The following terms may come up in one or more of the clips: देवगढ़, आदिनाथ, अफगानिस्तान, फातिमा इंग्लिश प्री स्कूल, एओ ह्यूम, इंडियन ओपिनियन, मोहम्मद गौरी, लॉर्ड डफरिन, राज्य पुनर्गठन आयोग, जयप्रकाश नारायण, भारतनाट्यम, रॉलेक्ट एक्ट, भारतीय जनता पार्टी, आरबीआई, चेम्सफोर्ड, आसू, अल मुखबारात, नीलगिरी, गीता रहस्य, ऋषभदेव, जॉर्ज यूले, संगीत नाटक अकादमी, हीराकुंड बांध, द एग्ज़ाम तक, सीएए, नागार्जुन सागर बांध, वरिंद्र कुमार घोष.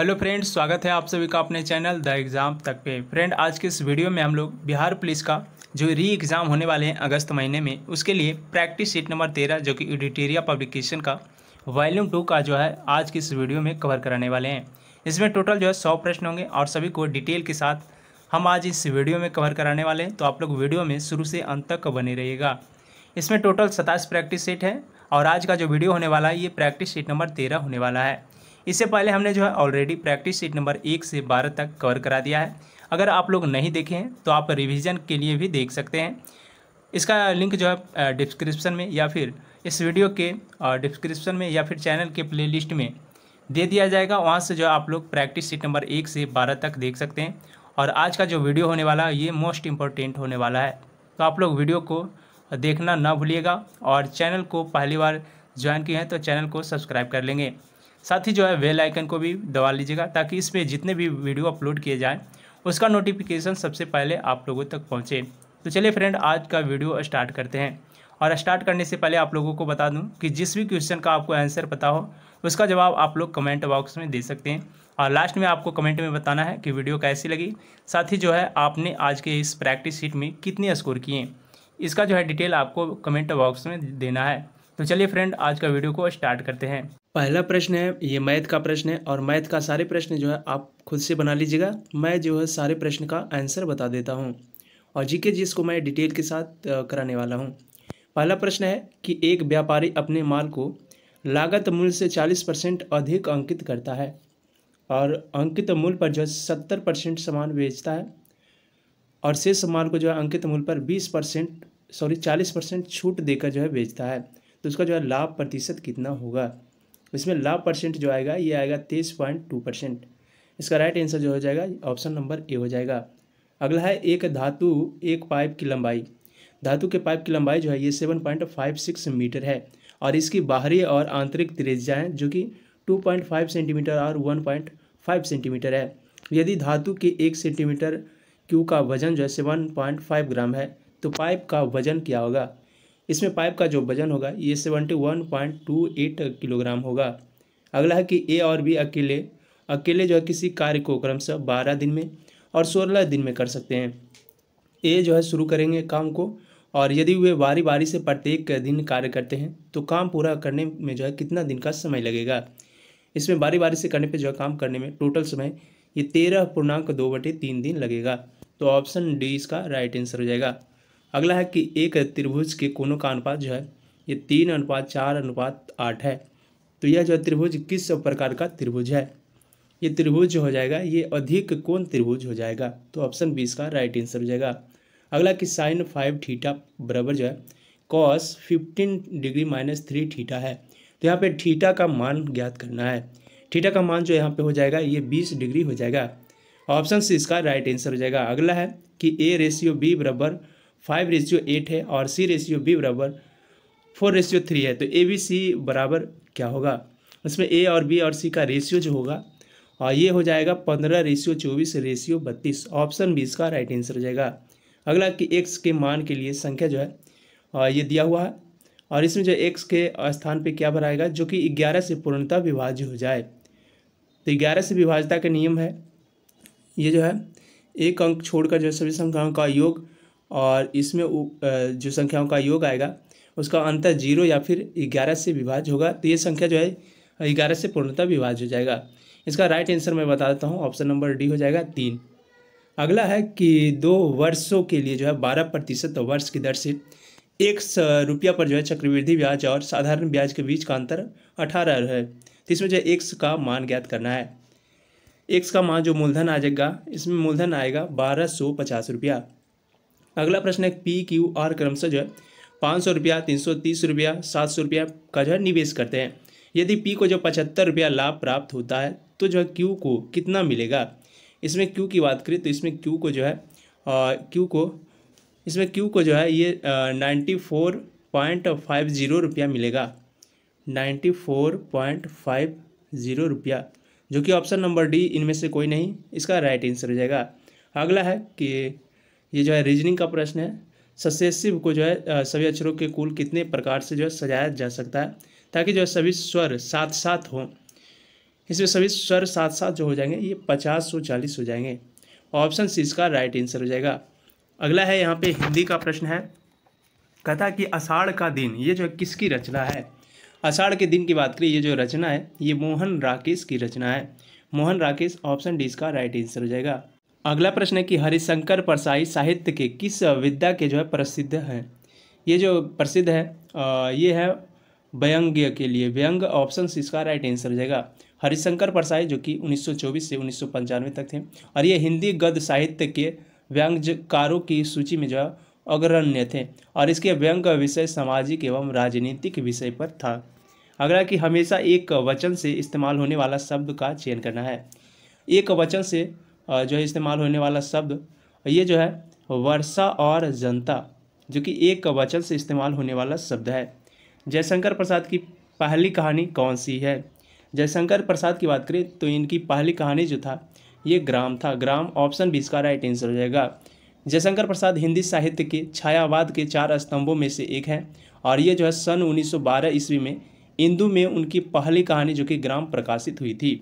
Hello friends, स्वागत है आप सभी का अपने चैनल द एग्ज़ाम तक पे। फ्रेंड, आज के इस वीडियो में हम लोग बिहार पुलिस का जो री एग्ज़ाम होने वाले हैं अगस्त महीने में, उसके लिए प्रैक्टिस शीट नंबर 13 जो कि ऑडिटोरिया पब्लिकेशन का वॉल्यूम 2 का जो है आज की इस वीडियो में कवर कराने वाले हैं। इसमें टोटल जो है 100 प्रश्न होंगे और सभी को डिटेल के साथ हम आज इस वीडियो में कवर कराने वाले हैं। तो आप लोग वीडियो में शुरू से अंत तक बने रहिएगा। इसमें टोटल 27 प्रैक्टिस शीट है और आज का जो वीडियो होने वाला है ये प्रैक्टिस शीट नंबर 13 होने वाला है। इससे पहले हमने जो है ऑलरेडी प्रैक्टिस शीट नंबर 1 से 12 तक कवर करा दिया है। अगर आप लोग नहीं देखे हैं तो आप रिवीजन के लिए भी देख सकते हैं। इसका लिंक जो है डिस्क्रिप्शन में या फिर इस वीडियो के डिस्क्रिप्शन में या फिर चैनल के प्लेलिस्ट में दे दिया जाएगा। वहाँ से जो है आप लोग प्रैक्टिस शीट नंबर 1 से 12 तक देख सकते हैं। और आज का जो वीडियो होने वाला है ये मोस्ट इम्पोर्टेंट होने वाला है, तो आप लोग वीडियो को देखना ना भूलिएगा। और चैनल को पहली बार ज्वाइन किए हैं तो चैनल को सब्सक्राइब कर लेंगे, साथ ही जो है बेल आइकन को भी दबा लीजिएगा ताकि इस पर जितने भी वीडियो अपलोड किए जाएं उसका नोटिफिकेशन सबसे पहले आप लोगों तक पहुंचे। तो चलिए फ्रेंड, आज का वीडियो स्टार्ट करते हैं। और स्टार्ट करने से पहले आप लोगों को बता दूं कि जिस भी क्वेश्चन का आपको आंसर पता हो उसका जवाब आप लोग कमेंट बॉक्स में दे सकते हैं। और लास्ट में आपको कमेंट में बताना है कि वीडियो कैसी लगी, साथ ही जो है आपने आज के इस प्रैक्टिस शीट में कितने स्कोर किए, इसका जो है डिटेल आपको कमेंट बॉक्स में देना है। तो चलिए फ्रेंड, आज का वीडियो को स्टार्ट करते हैं। पहला प्रश्न है, ये मैथ का प्रश्न है और मैथ का सारे प्रश्न जो है आप खुद से बना लीजिएगा। मैं जो है सारे प्रश्न का आंसर बता देता हूँ और जीके जिसको मैं डिटेल के साथ कराने वाला हूँ। पहला प्रश्न है कि एक व्यापारी अपने माल को लागत मूल्य से 40% अधिक अंकित करता है और अंकित मूल्य पर जो है 70% सामान बेचता है और शेष माल को जो है अंकित मूल्य पर 40% छूट देकर जो है बेचता है। तो उसका जो है लाभ प्रतिशत कितना होगा? इसमें लाभ परसेंट जो आएगा ये आएगा 23.2%। इसका राइट आंसर जो हो जाएगा ऑप्शन नंबर ए हो जाएगा। अगला है एक पाइप की लंबाई, धातु के पाइप की लंबाई जो है ये 7.56 मीटर है और इसकी बाहरी और आंतरिक त्रिज्याएँ जो कि 2.5 सेंटीमीटर और 1.5 सेंटीमीटर है। यदि धातु के 1 सेंटीमीटर क्यू का वजन जो है 7.5 ग्राम है तो पाइप का वजन क्या होगा? इसमें पाइप का जो वजन होगा ये 71.28 किलोग्राम होगा। अगला है कि ए और बी अकेले जो है किसी कार्य को क्रमशः 12 दिन में और 16 दिन में कर सकते हैं। ए जो है शुरू करेंगे काम को और यदि वे बारी बारी से प्रत्येक दिन कार्य करते हैं तो काम पूरा करने में जो है कितना दिन का समय लगेगा? इसमें बारी बारी से करने पर जो है काम करने में टोटल समय ये 13.2/3 दिन लगेगा। तो ऑप्शन डी इसका राइट आंसर हो जाएगा। अगला है कि एक त्रिभुज के कोनों का अनुपात जो है ये 3:4:8 है। तो यह जो त्रिभुज किस प्रकार का त्रिभुज है? ये त्रिभुज हो जाएगा ये अधिक कोण त्रिभुज हो जाएगा। तो ऑप्शन बी इसका राइट आंसर हो जाएगा। अगला कि sin 5θ बराबर जो है cos 15°-3θ है। तो यहाँ पे थीटा का मान ज्ञात करना है। थीटा का मान जो यहाँ पे हो जाएगा ये 20° हो जाएगा। ऑप्शन सी इसका राइट आंसर हो जाएगा। अगला है कि a/b बराबर 5:8 है और c/b बराबर 4:3 है। तो abc बराबर क्या होगा? इसमें a और b और c का रेशियो जो होगा और ये हो जाएगा 15:24:32। ऑप्शन बी इसका राइट आंसर हो जाएगा। अगला कि x के मान के लिए संख्या जो है और ये दिया हुआ है और इसमें जो x के स्थान पे क्या भराएगा जो कि 11 से पूर्णतः विभाज्य हो जाए। तो 11 से विभाज्यता का नियम है ये जो है एक अंक छोड़कर जो सभी संख्याओं का योग और इसमें जो संख्याओं का योग आएगा उसका अंतर 0 या फिर 11 से विभाज्य होगा। तो ये संख्या जो है 11 से पूर्णतः विभाज्य हो जाएगा। इसका राइट आंसर मैं बता देता हूँ, ऑप्शन नंबर डी हो जाएगा 3। अगला है कि 2 वर्षों के लिए जो है 12% वर्ष की दर से 1 रुपया पर जो है चक्रवृद्धि ब्याज और साधारण ब्याज के बीच का अंतर 18 है। तो इसमें जो है x का मान ज्ञात करना है। x का मान जो मूलधन आ जाएगा इसमें मूलधन आएगा 1250 रुपया। अगला प्रश्न है PQR क्रमशः जो है 500 रुपया, 330 रुपया, 700 रुपया का जो है निवेश करते हैं। यदि P को जो 75 रुपया लाभ प्राप्त होता है तो जो है Q को कितना मिलेगा? इसमें Q की बात करें तो इसमें Q को जो है जो है ये 94.50 रुपया मिलेगा, 94.50 रुपया जो कि ऑप्शन नंबर डी इनमें से कोई नहीं इसका राइट आंसर हो जाएगा। अगला है कि ये जो है रीजनिंग का प्रश्न है, सक्सेसिव को जो है सभी अक्षरों के कुल कितने प्रकार से जो है सजाया जा सकता है ताकि जो है सभी स्वर साथ साथ हों। इसमें सभी स्वर साथ साथ जो हो जाएंगे ये 50 से 40 हो जाएंगे। ऑप्शन सी इसका राइट आंसर हो जाएगा। अगला है यहाँ पे हिंदी का प्रश्न है, कहता कि आषाढ़ का दिन ये जो किसकी रचना है। आषाढ़ के दिन की बात करें, ये जो रचना है ये मोहन राकेश की रचना है। मोहन राकेश ऑप्शन डी इसका राइट आंसर हो जाएगा। अगला प्रश्न है कि हरिशंकर परसाई साहित्य के किस विद्या के जो है प्रसिद्ध हैं। ये जो प्रसिद्ध है ये है व्यंग्य के लिए। व्यंग्य ऑप्शन सी इसका राइट आंसर हो जाएगा। हरिशंकर परसाई जो कि 1924 से 1995 तक थे और ये हिंदी गद्य साहित्य के व्यंग्यकारों की सूची में जो है अग्रण्य थे और इसके व्यंग्य विषय सामाजिक एवं राजनीतिक विषय पर था। अगला कि हमेशा एक वचन से इस्तेमाल होने वाला शब्द का चयन करना है। एक वचन से जो है इस्तेमाल होने वाला शब्द ये जो है वर्षा और जनता जो कि एक वचन से इस्तेमाल होने वाला शब्द है। जयशंकर प्रसाद की पहली कहानी कौन सी है। जयशंकर प्रसाद की बात करें तो इनकी पहली कहानी जो था ये ग्राम था। ग्राम ऑप्शन भी इसका राइट आंसर हो जाएगा। जयशंकर प्रसाद हिंदी साहित्य के छायावाद के 4 स्तंभों में से एक हैं और ये जो है सन 1912 ईस्वी में इंदू में उनकी पहली कहानी जो कि ग्राम प्रकाशित हुई थी।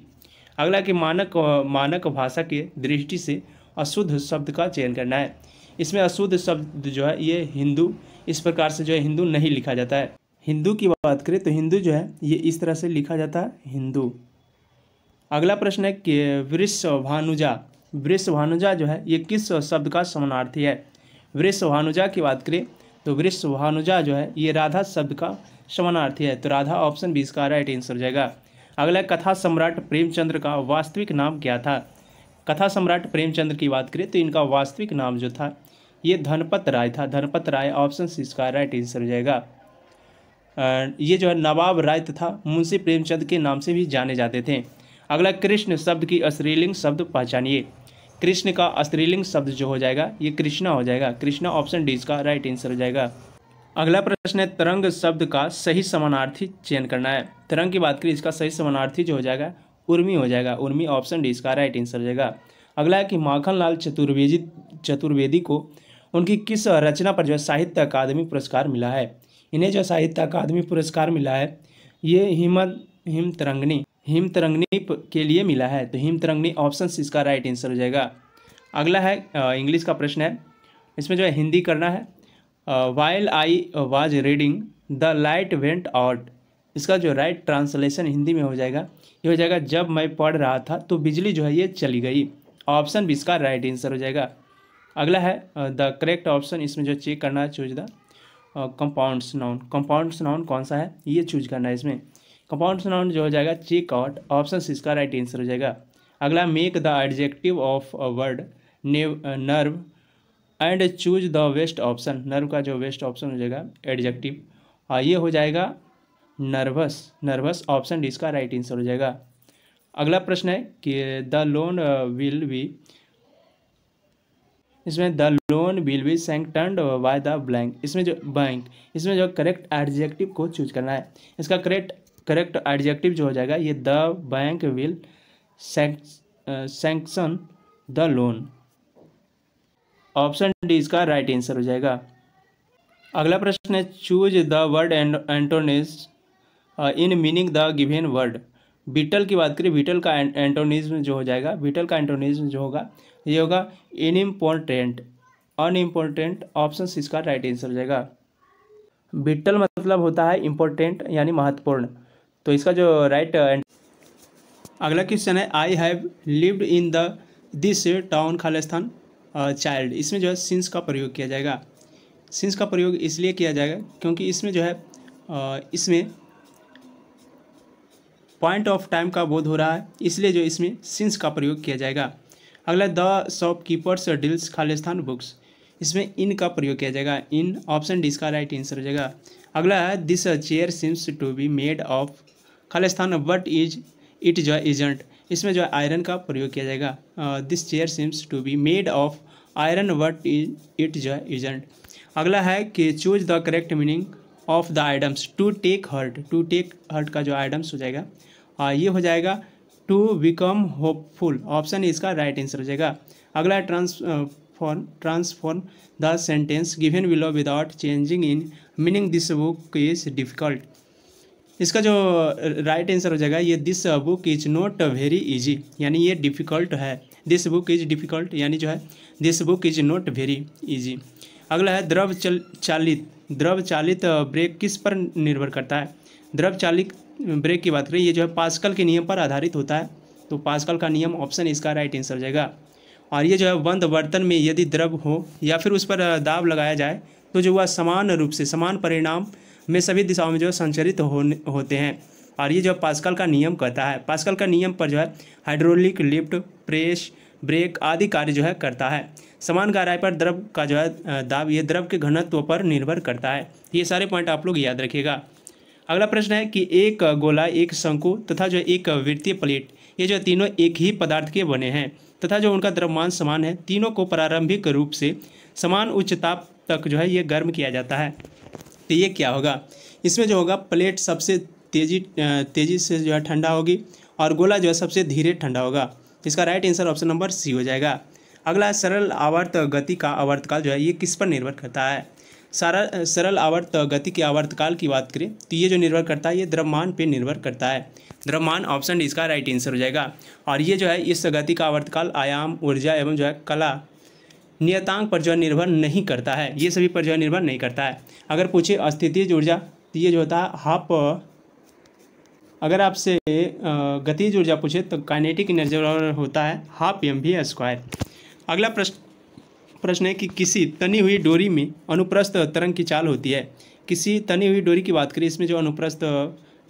अगला कि मानक भाषा के दृष्टि से अशुद्ध शब्द का चयन करना है। इसमें अशुद्ध शब्द जो है ये हिंदू, इस प्रकार से जो है हिंदू नहीं लिखा जाता है। हिंदू की बात करें तो हिंदू जो है ये इस तरह से लिखा जाता है हिंदू। अगला प्रश्न है कि वृषभानुजा, वृषभानुजा जो है ये किस शब्द का समानार्थी है। वृषभानुजा की बात करें तो वृषभानुजा जो है ये राधा शब्द का समानार्थी है तो राधा ऑप्शन बी इसका राइट आंसर हो जाएगा। अगला कथा सम्राट प्रेमचंद्र का वास्तविक नाम क्या था। कथा सम्राट प्रेमचंद्र की बात करें तो इनका वास्तविक नाम जो था ये धनपत राय था। धनपत राय ऑप्शन सी इसका राइट आंसर हो जाएगा। ये जो है नवाब राय तथा मुंशी प्रेमचंद के नाम से भी जाने जाते थे। अगला कृष्ण शब्द की स्त्रीलिंग शब्द पहचानिए। कृष्ण का स्त्रीलिंग शब्द जो हो जाएगा ये कृष्णा हो जाएगा। कृष्णा ऑप्शन डी इसका राइट आंसर हो जाएगा। अगला प्रश्न है तरंग शब्द का सही समानार्थी चयन करना है। तरंग की बात करें इसका सही समानार्थी जो हो जाएगा उर्मी हो जाएगा। उर्मी ऑप्शन डी इसका राइट आंसर हो जाएगा। अगला है कि माखनलाल चतुर्वेदी को उनकी किस रचना पर जो है साहित्य अकादमी पुरस्कार मिला है। इन्हें जो साहित्य अकादमी पुरस्कार मिला है ये हिमतरंगिणी के लिए मिला है तो हिमतरंगिणी ऑप्शन सी इसका राइट आंसर हो जाएगा। अगला है इंग्लिश का प्रश्न है, इसमें जो है हिंदी करना है। While I was reading the light went out, इसका जो राइट ट्रांसलेशन हिंदी में हो जाएगा ये हो जाएगा जब मैं पढ़ रहा था तो बिजली जो है ये चली गई। ऑप्शन भी इसका राइट आंसर हो जाएगा। अगला है द करेक्ट ऑप्शन, इसमें जो चेक करना है choose the compounds noun. Compounds noun कौन सा है ये चूज करना है। इसमें कंपाउंड्स नाउन जो हो जाएगा चेक आउट, ऑप्शन सी इसका राइट आंसर हो जाएगा। अगला make the adjective of a word nerve and choose the best option. Nerve का जो वेस्ट ऑप्शन हो जाएगा एडजेक्टिव और ये हो जाएगा नर्वस। नर्वस ऑप्शन डी इसका राइट आंसर हो जाएगा। अगला प्रश्न है कि द लोन विल बी, इसमें the loan will be sanctioned by the blank, इसमें जो बैंक, इसमें जो करेक्ट एडजेक्टिव को चूज करना है। इसका करेक्ट एडजेक्टिव जो हो जाएगा ये the bank will sanction the loan, option D इसका राइट आंसर हो जाएगा। अगला प्रश्न है choose the word antonyms in meaning the given word. Beetle की बात करें, बीटल का एंटोनिज्म जो हो जाएगा, बीटल का एंटोनिज्म जो होगा ये होगा इनइम्पोर्टेंट, अनइम्पोर्टेंट ऑप्शन सी इसका राइट आंसर हो जाएगा। बीटल मतलब होता है इम्पोर्टेंट यानी महत्वपूर्ण तो इसका जो राइट अगला क्वेश्चन है I have lived in the this town Khalistan child, इसमें जो है सिंस का प्रयोग किया जाएगा। सिंस का प्रयोग इसलिए किया जाएगा क्योंकि इसमें जो है इसमें पॉइंट ऑफ टाइम का बोध हो रहा है इसलिए जो इसमें सिंस का प्रयोग किया जाएगा। अगला the shopkeepers deals Khalistan books, इसमें इन का प्रयोग किया जाएगा। इन ऑप्शन डी इसका राइट आंसर हो जाएगा। अगला है this chair seems to be made of Khalistan but is it जो इजंट, इसमें जो है आयरन का प्रयोग किया जाएगा। This chair seems to be made of iron but is it जो इजंट। अगला है कि choose the correct meaning of the items to take heart. To take heart का जो आइटम्स हो जाएगा ये हो जाएगा टू बिकम होपफुल, ऑप्शन इसका राइट आंसर हो जाएगा। अगला है transform the sentence given below without changing in meaning this book is difficult, इसका जो राइट आंसर हो जाएगा ये this book is not very easy, यानी ये डिफ़िकल्ट है। दिस बुक इज डिफ़िकल्ट यानी जो है this book is not very easy. अगला है द्रव चालित ब्रेक किस पर निर्भर करता है। द्रव चालित ब्रेक की बात करें ये जो है पास्कल के नियम पर आधारित होता है, तो पास्कल का नियम ऑप्शन इसका राइट आंसर हो जाएगा। और ये जो है बंद बर्तन में यदि द्रव हो या फिर उस पर दाब लगाया जाए तो जो वह समान रूप से समान परिणाम में सभी दिशाओं में जो संचरित होते हैं, और ये जो पास्कल का नियम कहता है। पास्कल का नियम पर जो है हाइड्रोलिक लिफ्ट प्रेस ब्रेक आदि कार्य जो है करता है। समान कार्य पर द्रव का जो है दाब ये द्रव के घनत्व पर निर्भर करता है। ये सारे पॉइंट आप लोग याद रखिएगा। अगला प्रश्न है कि एक गोला एक शंकु तथा जो एक वृत्तीय प्लेट ये जो तीनों एक ही पदार्थ के बने हैं तथा जो उनका द्रव्यमान समान है, तीनों को प्रारंभिक रूप से समान उच्च ताप तक जो है ये गर्म किया जाता है, तो ये क्या होगा। इसमें जो होगा प्लेट सबसे तेज़ी से जो है ठंडा होगी और गोला जो है सबसे धीरे ठंडा होगा। इसका right answer option number C हो जाएगा। अगला है सरल आवर्त गति का आवर्तकाल जो है ये किस पर निर्भर करता है। सरल आवर्त गति के आवर्तकाल की बात करें तो ये जो निर्भर करता है ये द्रव्यमान पे निर्भर करता है। द्रव्यमान ऑप्शन इसका राइट आंसर हो जाएगा। और ये जो है इस गति का आवर्तकाल आयाम ऊर्जा एवं जो है कला नियतांक पर जो है निर्भर नहीं करता है, ये सभी पर जो है निर्भर नहीं करता है। अगर पूछे स्थितिज ऊर्जा तो ये जो होता है हाफ, अगर आपसे गतिज ऊर्जा पूछे तो काइनेटिक एनर्जी होता है हाफ mv²। अगला प्रश्न है कि किसी तनी हुई डोरी में अनुप्रस्थ तरंग की चाल होती है। किसी तनी हुई डोरी की बात करें इसमें जो अनुप्रस्थ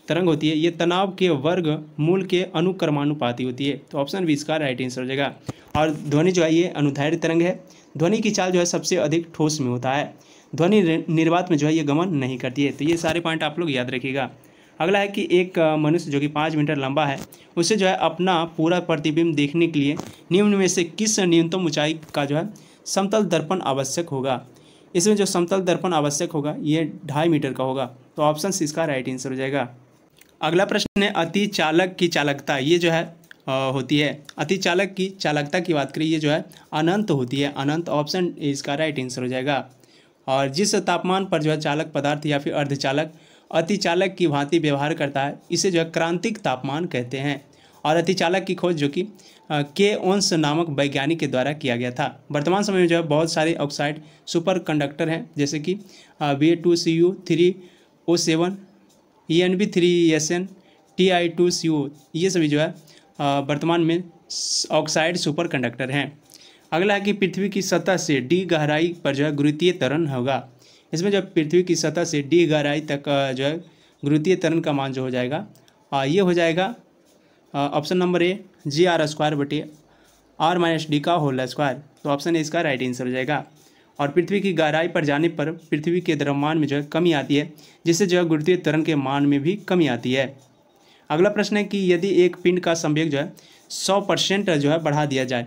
तरंग होती है ये तनाव के वर्ग मूल के अनुक्रमानुपाती होती है, तो ऑप्शन बी इसका राइट आंसर हो जाएगा। और ध्वनि जो है ये अनुधारी तरंग है। ध्वनि की चाल जो है सबसे अधिक ठोस में होता है। ध्वनि निर्वात में जो है ये गमन नहीं करती है, तो ये सारे पॉइंट आप लोग याद रखिएगा। अगला है कि एक मनुष्य जो कि 5 मीटर लंबा है उसे जो है अपना पूरा प्रतिबिंब देखने के लिए निम्न में से किस न्यूनतम ऊंचाई का जो है समतल दर्पण आवश्यक होगा। इसमें जो समतल दर्पण आवश्यक होगा ये 2.5 मीटर का होगा, तो ऑप्शन सी इसका राइट आंसर हो जाएगा। अगला प्रश्न है अति चालक की चालकता ये जो है होती है। अति चालक की चालकता की बात करें ये जो है अनंत होती है। अनंत ऑप्शन इसका राइट आंसर हो जाएगा। और जिस तापमान पर जो है चालक पदार्थ या फिर अर्धचालक अतिचालक की भांति व्यवहार करता है इसे जो है क्रांतिक तापमान कहते हैं। और अतिचालक की खोज जो कि K. Onnes नामक वैज्ञानिक के द्वारा किया गया था। वर्तमान समय में जो है बहुत सारे ऑक्साइड सुपर कंडक्टर हैं जैसे कि Be2Cu3O7 ENB3SN Ti2Co, ये सभी जो है वर्तमान में ऑक्साइड सुपर कंडक्टर हैं। अगला है कि पृथ्वी की सतह से d गहराई पर जो है गुरुत्वीय त्वरण होगा। इसमें जब पृथ्वी की सतह से d गहराई तक जो है गुरुत्वीय त्वरण का मान जो हो जाएगा ये हो जाएगा option number A gr² - r - d का होल स्क्वायर, तो ऑप्शन ए इसका राइट आंसर हो जाएगा। और पृथ्वी की गहराई पर जाने पर पृथ्वी के द्रव्यमान में जो है कमी आती है जिससे जो है गुरुत्वीय त्वरण के मान में भी कमी आती है। अगला प्रश्न है कि यदि एक पिंड का संवेग जो है 100% जो है बढ़ा दिया जाए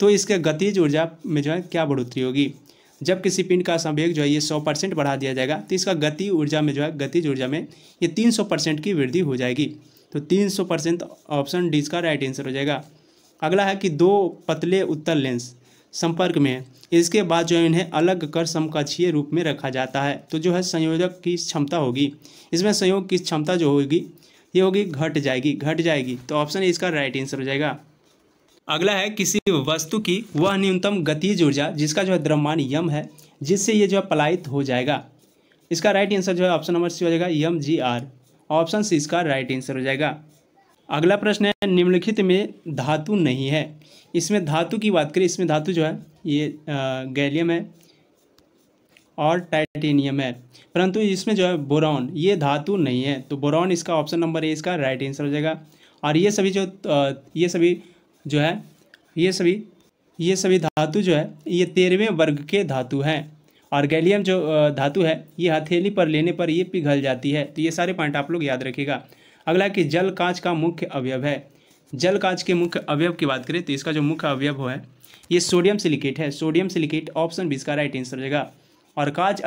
तो इसके गतिज ऊर्जा में जो है क्या बढ़ोतरी होगी। जब किसी पिंड का संवेग जो है ये 100% बढ़ा दिया जाएगा तो इसका गतिज ऊर्जा में ये 300% की वृद्धि हो जाएगी, तो 300% ऑप्शन डी का राइट आंसर हो जाएगा। अगला है कि 2 पतले उत्तल लेंस संपर्क में है, इसके बाद जो है इन्हें अलग कर समकक्षीय रूप में रखा जाता है, तो जो है संयोजक की क्षमता होगी। इसमें संयोग की क्षमता जो होगी ये होगी घट जाएगी, तो ऑप्शन इसका राइट आंसर हो जाएगा। अगला है किसी वस्तु की वह न्यूनतम गतिज ऊर्जा जिसका जो है द्रव्यमान m है जिससे ये जो है पलायित हो जाएगा। इसका राइट आंसर जो है ऑप्शन नंबर सी हो जाएगा mgr, ऑप्शन सी इसका राइट आंसर हो जाएगा। अगला प्रश्न है निम्नलिखित में धातु नहीं है। इसमें धातु की बात करें इसमें धातु जो है ये गैलियम है और टाइटेनियम है, परंतु इसमें जो है बोरॉन ये धातु नहीं है, तो बोरॉन इसका ऑप्शन नंबर ए इसका राइट आंसर हो जाएगा। और ये सभी धातु जो है ये 13वें वर्ग के धातु हैं। और गैलियम जो धातु है ये हथेली पर लेने पर ये पिघल जाती है, तो ये सारे पॉइंट आप लोग याद रखिएगा। अगला कि जल कांच का मुख्य अवयव है। जल कांच के मुख्य अवयव की बात करें तो इसका जो मुख्य अवयव है ये सोडियम सिलिकेट है। सोडियम सिलिकेट ऑप्शन बी इसका राइट आंसर हो जाएगा। और कांच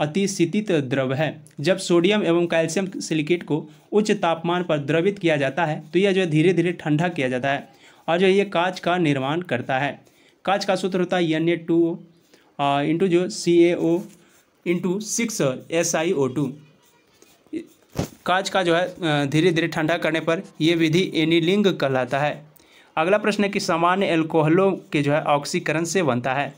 अतिशीतित द्रव है। जब सोडियम एवं कैल्शियम सिलिकेट को उच्च तापमान पर द्रवित किया जाता है तो यह जो धीरे धीरे ठंडा किया जाता है और जो ये कांच का निर्माण करता है। कांच का सूत्र होता है Na2O × CaO × 6SiO2। कांच का जो है धीरे धीरे ठंडा करने पर यह विधि एनीलिंग कहलाता है। अगला प्रश्न है कि सामान्य एल्कोहलों के जो है ऑक्सीकरण से बनता है।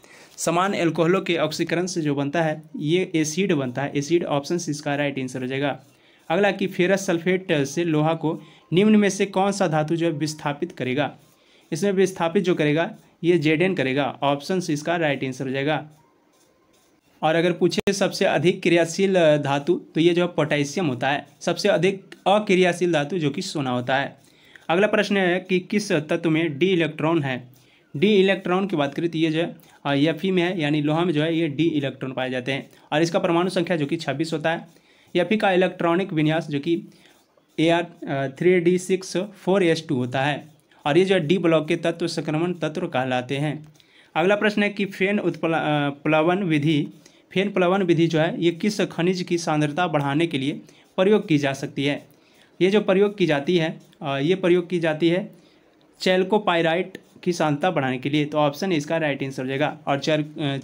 सामान्य एल्कोहलों के ऑक्सीकरण से जो बनता है ये एसिड बनता है। एसिड ऑप्शन इसका राइट आंसर हो जाएगा। अगला कि फेरस सल्फेट से लोहा को निम्न में से कौन सा धातु जो है विस्थापित करेगा। इसमें विस्थापित जो करेगा ये जेडेन करेगा। ऑप्शन इसका राइट आंसर हो जाएगा। और अगर पूछे सबसे अधिक क्रियाशील धातु तो ये जो है पोटेशियम होता है। सबसे अधिक अक्रियाशील धातु जो कि सोना होता है। अगला प्रश्न है कि किस तत्व में डी इलेक्ट्रॉन है। डी इलेक्ट्रॉन की बात करें तो ये जो है एफ में है, यानी लोहा में जो है ये डी इलेक्ट्रॉन पाए जाते हैं और इसका परमाणु संख्या जो कि 26 होता है। एफ का इलेक्ट्रॉनिक विन्यास जो कि Ar3D64S2 होता है और ये जो है डी ब्लॉक के तत्व संक्रमण तत्व कहलाते हैं। अगला प्रश्न है कि फेन उत्प्लवन विधि जो है ये किस खनिज की सांद्रता बढ़ाने के लिए प्रयोग की जा सकती है। ये जो प्रयोग की जाती है चैल्कोपाइराइट की सांद्रता बढ़ाने के लिए। तो ऑप्शन इसका राइट आंसर हो जाएगा। और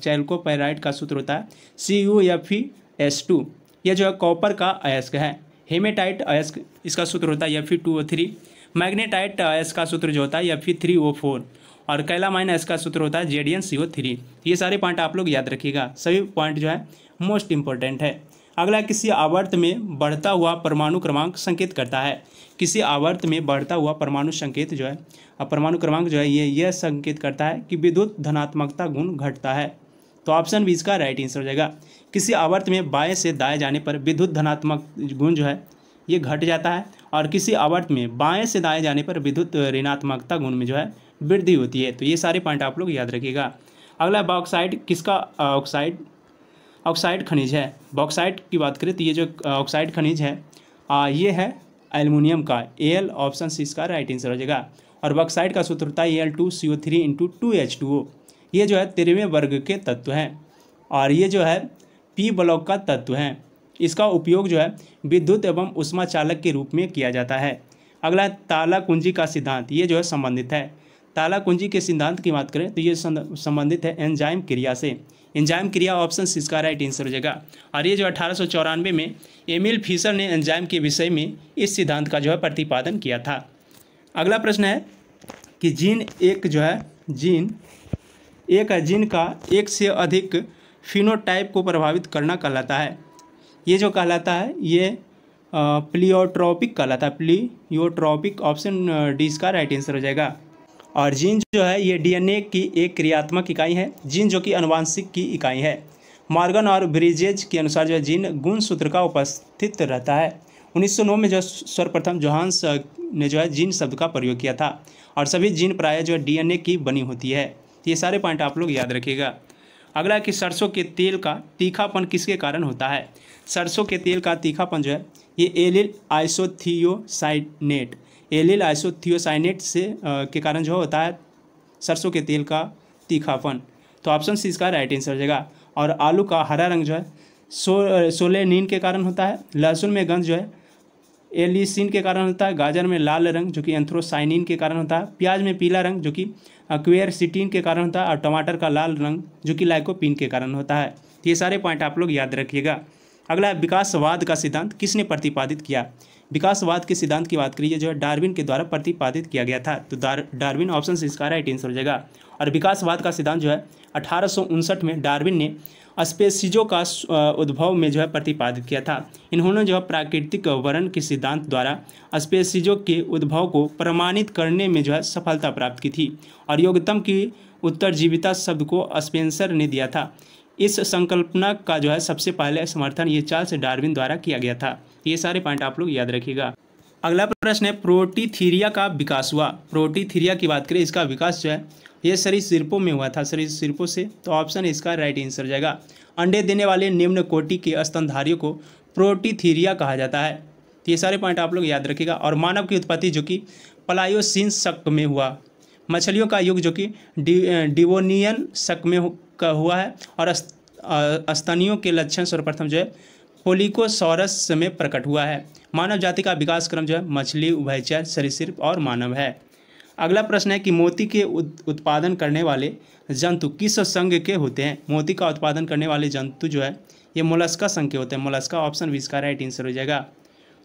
चैल्कोपाइराइट का सूत्र होता है CuFeS2। यह जो है कॉपर का अयस्क है। हेमेटाइट अयस्क इसका सूत्र होता है Fe2O3। मैग्नेटाइट अयस्क का सूत्र जो होता है Fe3O4। और कैलामाइन अयस्क का सूत्र होता है Zn CO3। ये सारे पॉइंट आप लोग याद रखिएगा। सभी पॉइंट जो है मोस्ट इम्पोर्टेंट है। अगला किसी आवर्त में बढ़ता हुआ परमाणु क्रमांक संकेत करता है। किसी आवर्त में बढ़ता हुआ परमाणु संकेत जो है परमाणु क्रमांक जो है यह संकेत करता है कि विद्युत धनात्मकता गुण घटता है। तो ऑप्शन बी इसका राइट आंसर हो जाएगा। किसी आवर्त में बाएं से दाएं जाने पर विद्युत धनात्मक गुण जो है ये घट जाता है और किसी आवर्त में बाएं से दाएं जाने पर विद्युत ऋणात्मकता गुण में जो है वृद्धि होती है। तो ये सारे पॉइंट आप लोग याद रखिएगा। अगला बॉक्साइट किसका ऑक्साइड खनिज है। बॉक्साइट की बात करें तो ये जो ऑक्साइड खनिज है ये है एल्युमिनियम का। Al ऑप्शन सी इसका राइट आंसर हो जाएगा। और बॉक्साइट का सूत्र होता है Al2CO3 × 2H2O। ये जो है 13वें वर्ग के तत्व हैं और ये जो है पी ब्लॉक का तत्व हैं। इसका उपयोग जो है विद्युत एवं ऊष्मा चालक के रूप में किया जाता है। अगला ताला कुंजी का सिद्धांत ये जो है संबंधित है। ताला कुंजी के सिद्धांत की बात करें तो ये संबंधित है एंजाइम क्रिया से। एंजाइम क्रिया ऑप्शन इसका राइट आंसर हो जाएगा। और ये जो 1894 में एमिल फिशर ने एंजाइम के विषय में इस सिद्धांत का जो है प्रतिपादन किया था। अगला प्रश्न है कि जीन का एक से अधिक फिनोटाइप को प्रभावित करना कहलाता है। ये जो कहलाता है ये प्लियोट्रॉपिक कहलाता है। प्लियोट्रॉपिक ऑप्शन डी इसका राइट आंसर हो जाएगा। और जीन जो है ये डीएनए की एक क्रियात्मक इकाई है। जीन जो कि अनुवांशिक की इकाई है। मॉर्गन और ब्रिजेज के अनुसार जो है जीन गुण सूत्र का उपस्थित रहता है। 1909 में जो सर्वप्रथम जोहान्स ने जो है जीन शब्द का प्रयोग किया था। और सभी जीन प्राय जो है डीएनए की बनी होती है। ये सारे पॉइंट आप लोग याद रखिएगा। अगला कि सरसों के तेल का तीखापन किसके कारण होता है। सरसों के तेल का तीखापन जो है ये एलिल आइसोथियोसाइनेट से के कारण जो होता है सरसों के तेल का तीखापन। तो ऑप्शन सी इसका राइट आंसर हो जाएगा। और आलू का हरा रंग जो है सोलेनिन के कारण होता है। लहसुन में गंध जो है एलिसिन के कारण होता है। गाजर में लाल रंग जो कि एंथ्रोसाइनिन के कारण होता है। प्याज में पीला रंग जो कि क्वेरसिटिन के कारण होता है। और टमाटर का लाल रंग जो कि लाइकोपिन के कारण होता है। ये सारे पॉइंट आप लोग याद रखिएगा। अगला है विकासवाद का सिद्धांत किसने प्रतिपादित किया। विकासवाद के सिद्धांत की बात करिए जो है डार्विन के द्वारा प्रतिपादित किया गया था। तो डार्विन ऑप्शन इसका राइट आंसर हो जाएगा। और विकासवाद का सिद्धांत जो है 1859 में डार्विन ने स्पेसीजों का उद्भव में जो है प्रतिपादित किया था। इन्होंने जो है प्राकृतिक वर्ण के सिद्धांत द्वारा स्पेसीजों के उद्भव को प्रमाणित करने में जो है सफलता प्राप्त की थी। और योग्यतम की उत्तरजीविता शब्द को स्पेंसर ने दिया था। इस संकल्पना का जो है सबसे पहले समर्थन ये चार्ल्स डार्विन द्वारा किया गया था। ये सारे पॉइंट आप लोग याद रखिएगा। अगला प्रश्न है प्रोटीथीरिया का विकास हुआ। प्रोटीथीरिया की बात करें इसका विकास जो है ये सरीसृपों में हुआ था। सरीसृपों से तो ऑप्शन इसका राइट आंसर हो जाएगा। अंडे देने वाले निम्न कोटि के स्तनधारियों को प्रोटीथीरिया कहा जाता है। ये सारे पॉइंट आप लोग याद रखिएगा। और मानव की उत्पत्ति जो कि प्लायोसीन शक में हुआ। मछलियों का युग जो कि डिवोनियन शक में का हुआ है। और स्तनियों के लक्षण सर्वप्रथम जो है पोलिकोसॉरस में प्रकट हुआ है। मानव जाति का विकास क्रम जो है मछली, उभयचर, सरीसृप और मानव है। अगला प्रश्न है कि मोती के उत्पादन करने वाले जंतु किस संघ के होते हैं। मोती का उत्पादन करने वाले जंतु जो है ये मोलस्का संघ के होते हैं। मोलस्का ऑप्शन बी इसका राइट आंसर हो जाएगा।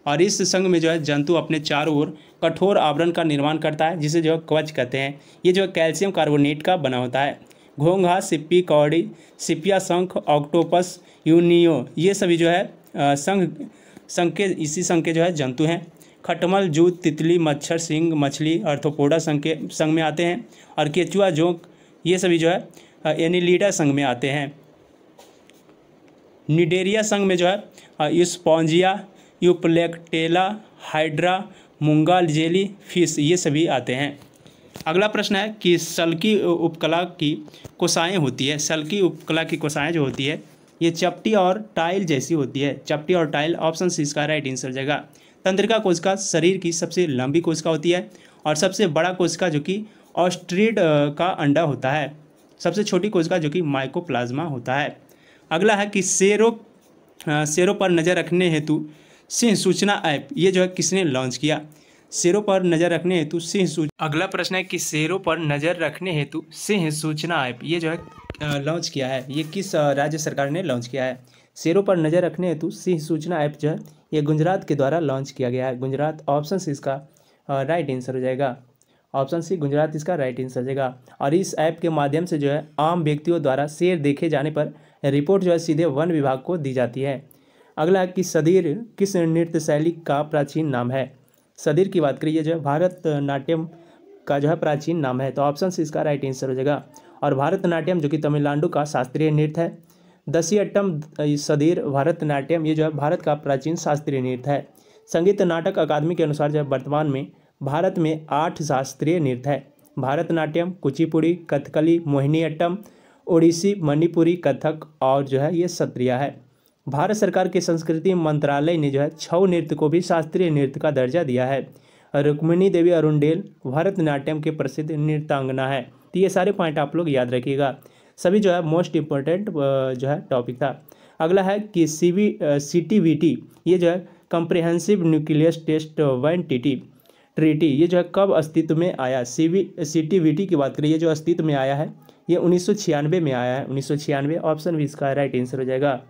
और इस संघ में जो है जंतु अपने चारों ओर कठोर आवरण का निर्माण करता है जिसे जो है कवच कहते हैं। ये जो है कैल्शियम कार्बोनेट का बना होता है। घोंघा, सिप्पी, कौड़ी, सिपिया, शंख, ऑक्टोपस, यूनियो ये सभी जो है इसी संघ के जो है जंतु हैं। खटमल, जूत, तितली, मच्छर, सिंह मछली, अर्थोपोडा संघ में आते हैं और केचुआ, जोंक ये सभी जो है एनिलीडा संघ में आते हैं। निडेरिया संघ में जो है यूस्पॉन्जिया, यूप्लेक्टेला, हाइड्रा, मूंगा, जेली फिश ये सभी आते हैं। अगला प्रश्न है कि सल्की उपकला की कोशाएँ होती है। सल्की उपकला की कोशाएँ जो होती है ये चपटी और टाइल जैसी होती है। चपटी और टाइल ऑप्शन सी इसका राइट आंसर जाएगा। तंत्रिका कोशिका शरीर की सबसे लंबी कोशिका होती है और सबसे बड़ा कोशिका जो कि ऑस्ट्रिड का अंडा होता है। सबसे छोटी कोशिका जो कि माइकोप्लाज्मा होता है। अगला है कि शेरों पर नज़र रखने हेतु सिंह सूचना ऐप ये जो है किसने लॉन्च किया। शेरों पर नज़र रखने हेतु सिंह सूचना। अगला प्रश्न है कि शेरों पर नज़र रखने हेतु सिंह सूचना ऐप ये जो है लॉन्च किया है, ये किस राज्य सरकार ने लॉन्च किया है। शेरों पर नज़र रखने हेतु सिंह सूचना ऐप जो है ये गुजरात के द्वारा लॉन्च किया गया है। गुजरात ऑप्शन सी इसका राइट आंसर हो जाएगा। ऑप्शन सी गुजरात इसका राइट आंसर हो जाएगा। और इस ऐप के माध्यम से जो है आम व्यक्तियों द्वारा शेर देखे जाने पर रिपोर्ट जो है सीधे वन विभाग को दी जाती है। अगला है कि सदीर किस नृत्य शैली का प्राचीन नाम है। सदीर की बात करिए जो है भारतनाट्यम का जो है प्राचीन नाम है, तो ऑप्शन सी इसका राइट आंसर हो जाएगा। और भारतनाट्यम जो कि तमिलनाडु का शास्त्रीय नृत्य है। दसियट्टम, सदीर, भारतनाट्यम ये जो है भारत का प्राचीन शास्त्रीय नृत्य है। संगीत नाटक अकादमी के अनुसार जो है वर्तमान में भारत में 8 शास्त्रीय नृत्य है। भारतनाट्यम, कुचिपुड़ी, कथकली, मोहिनीअट्टम, ओडिसी, मणिपुरी, कथक और जो है ये सत्रिया है। भारत सरकार के संस्कृति मंत्रालय ने जो है छऊ नृत्य को भी शास्त्रीय नृत्य का दर्जा दिया है। रुक्मिणी देवी अरुंडेल भारतनाट्यम के प्रसिद्ध नृत्यांगना है। तो ये सारे पॉइंट आप लोग याद रखिएगा, सभी जो है मोस्ट इम्पोर्टेंट जो है टॉपिक था। अगला है कि सीटीबीटी ये जो है comprehensive nucleus test 1 TT treaty ये जो है कब अस्तित्व में आया। सीटीबीटी की बात करिए जो अस्तित्व में आया है ये 1996 में आया है। 1996 ऑप्शन भी इसका राइट आंसर हो जाएगा।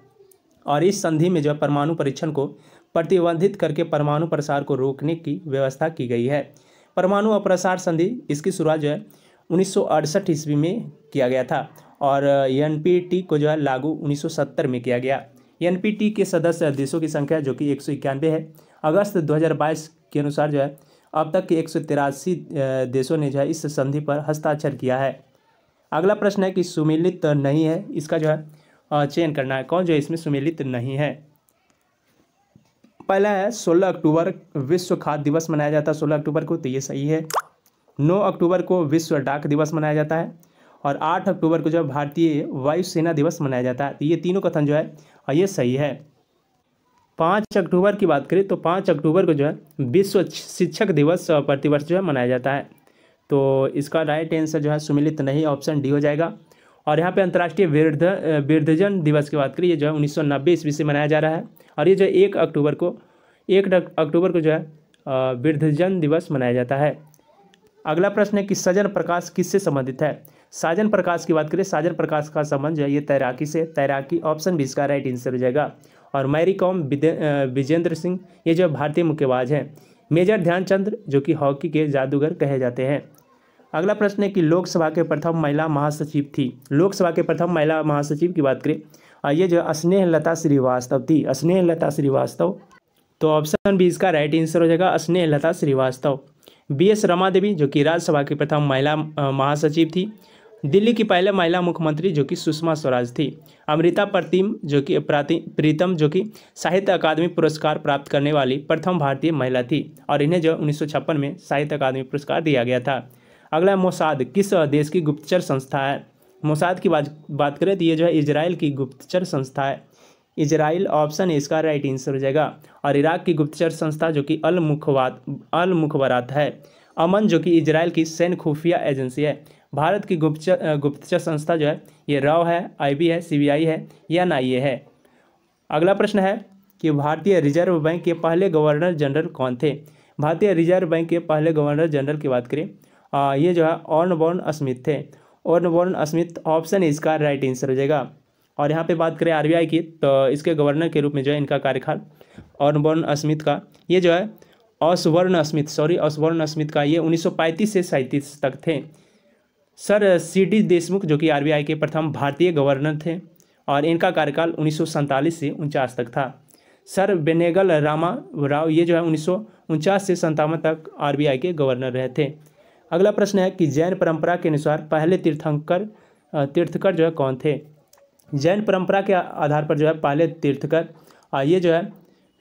और इस संधि में जो है परमाणु परीक्षण को प्रतिबंधित करके परमाणु प्रसार को रोकने की व्यवस्था की गई है। परमाणु अप्रसार संधि इसकी शुरुआत जो है 1968 ईस्वी में किया गया था और एनपीटी को जो है लागू 1970 में किया गया। एनपीटी के सदस्य देशों की संख्या जो कि 191 है। अगस्त 2022 के अनुसार जो है अब तक के 183 देशों ने जो है इस संधि पर हस्ताक्षर किया है। अगला प्रश्न है कि सुमेलित नहीं है, इसका जो है चयन करना है, कौन जो है इसमें सुमेलित नहीं है। पहला है 16 अक्टूबर विश्व खाद्य दिवस मनाया जाता है 16 अक्टूबर को, तो ये सही है। 9 अक्टूबर को विश्व डाक दिवस मनाया जाता है और 8 अक्टूबर को जो है भारतीय वायुसेना दिवस मनाया जाता है, तो ये तीनों कथन जो है और ये सही है। 5 अक्टूबर की बात करें तो 5 अक्टूबर को जो है विश्व शिक्षक दिवस प्रतिवर्ष जो है मनाया जाता है, तो इसका राइट आंसर जो है सुमेलित नहीं ऑप्शन डी हो जाएगा। और यहाँ पे अंतर्राष्ट्रीय वृद्धजन दिवस की बात करें ये जो है 1990 ईस्वी से मनाया जा रहा है और ये जो 1 अक्टूबर को जो है वृद्धजन दिवस मनाया जाता है। अगला प्रश्न है कि सजन प्रकाश किससे संबंधित है। साजन प्रकाश की बात करें, साजन प्रकाश का संबंध जो है ये तैराकी से, तैराकी ऑप्शन भी इसका राइट आंसर हो जाएगा। और मैरी कॉम, विजेंद्र सिंह ये जो भारतीय मुक्केबाज हैं। मेजर ध्यानचंद जो कि हॉकी के जादूगर कहे जाते हैं। अगला प्रश्न है कि लोकसभा के प्रथम महिला महासचिव थी। लोकसभा के प्रथम महिला महासचिव की बात करें ये जो स्नेहलता श्रीवास्तव थी। स्नेहलता श्रीवास्तव, तो ऑप्शन बी इसका राइट आंसर हो जाएगा, स्नेहलता श्रीवास्तव। BS रमा देवी जो कि राज्यसभा की प्रथम महिला महासचिव थी। दिल्ली की पहले महिला मुख्यमंत्री जो कि सुषमा स्वराज थी। अमृता प्रीतम जो कि साहित्य अकादमी पुरस्कार प्राप्त करने वाली प्रथम भारतीय महिला थी और इन्हें जो 1956 में साहित्य अकादमी पुरस्कार दिया गया था। अगला मोसाद किस देश की गुप्तचर संस्था है। मोसाद की बात करें तो ये जो है इजराइल की गुप्तचर संस्था है। इजराइल ऑप्शन इसका राइट आंसर हो जाएगा। और इराक की गुप्तचर संस्था जो कि अल मुखबारात है। अमन जो कि इजराइल की सैन्य खुफिया एजेंसी है। भारत की गुप्तचर संस्था जो है ये राव है, IB है, CBI है या NIA है। अगला प्रश्न है कि भारतीय रिजर्व बैंक के पहले गवर्नर जनरल कौन थे। भारतीय रिजर्व बैंक के पहले गवर्नर जनरल की बात करें ये जो है ऑर्नबॉर्न स्मिथ थे। ऑर्नबॉर्न स्मिथ ऑप्शन इसका राइट आंसर हो जाएगा। और यहाँ पे बात करें RBI की तो इसके गवर्नर के रूप में जो है इनका कार्यकाल अवर्ण अस्मित का, ये जो है अस्वर्ण अस्मित का, ये 1935 से 37 तक थे। सर सीडी देशमुख जो कि आरबीआई के प्रथम भारतीय गवर्नर थे और इनका कार्यकाल 1947 से 49 तक था। सर बेनेगल रामा राव ये जो है 1949 से 57 तक आरबीआई के गवर्नर रहे थे। अगला प्रश्न है कि जैन परंपरा के अनुसार पहले तीर्थकर जो है कौन थे। जैन परंपरा के आधार पर जो है पहले तीर्थकर ये जो है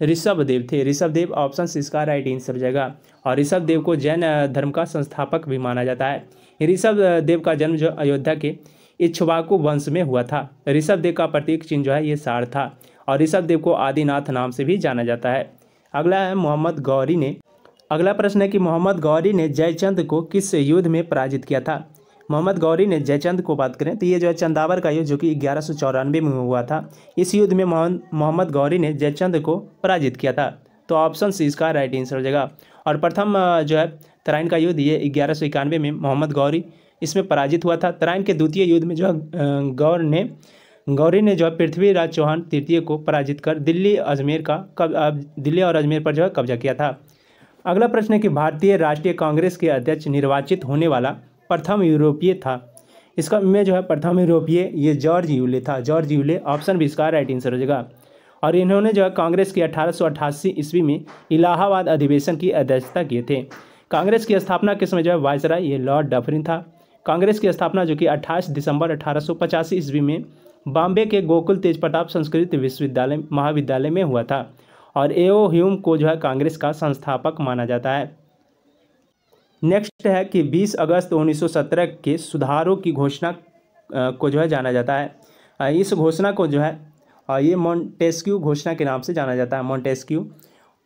ऋषभदेव थे। ऋषभदेव ऑप्शन सी इसका राइट आंसर हो जाएगा और ऋषभदेव को जैन धर्म का संस्थापक भी माना जाता है। ऋषभदेव का जन्म जो अयोध्या के इक्ष्वाकु वंश में हुआ था। ऋषभदेव का प्रतीक चिन्ह जो है ये सार था और ऋषभदेव को आदिनाथ नाम से भी जाना जाता है। अगला है मोहम्मद गौरी ने, अगला प्रश्न है कि मोहम्मद गौरी ने जयचंद को किस युद्ध में पराजित किया था। मोहम्मद गौरी ने जयचंद को बात करें तो ये जो है चंदावर का युद्ध जो कि 1194 में हुआ था। इस युद्ध में मोहम्मद गौरी ने जयचंद को पराजित किया था तो ऑप्शन सी इसका राइट आंसर हो जाएगा। और प्रथम जो है तराइन का युद्ध ये 1191 में मोहम्मद गौरी इसमें पराजित हुआ था। तराइन के द्वितीय युद्ध में जो है गौरी ने जो है पृथ्वीराज चौहान तृतीय को पराजित कर दिल्ली और अजमेर पर जो है कब्जा किया था। अगला प्रश्न है कि भारतीय राष्ट्रीय कांग्रेस के अध्यक्ष निर्वाचित होने वाला प्रथम यूरोपीय था। इसका में जो है प्रथम यूरोपीय ये जॉर्ज यूले था। जॉर्ज यूले ऑप्शन भी इसका राइट आंसर हो जाएगा और इन्होंने जो है कांग्रेस की 1888 ईस्वी में इलाहाबाद अधिवेशन की अध्यक्षता किए थे। कांग्रेस की स्थापना के समय जो है वायसराय ये लॉर्ड डफरिन था। कांग्रेस की स्थापना जो कि 28 दिसंबर 1885 ईस्वी में बॉम्बे के गोकुल तेज प्रताप संस्कृत महाविद्यालय में हुआ था और एओ ह्यूम को जो है कांग्रेस का संस्थापक माना जाता है। नेक्स्ट है कि 20 अगस्त 1917 के सुधारों की घोषणा को जो है जाना जाता है। इस घोषणा को जो है ये मॉन्टेग्यू घोषणा के नाम से जाना जाता है। मॉन्टेग्यू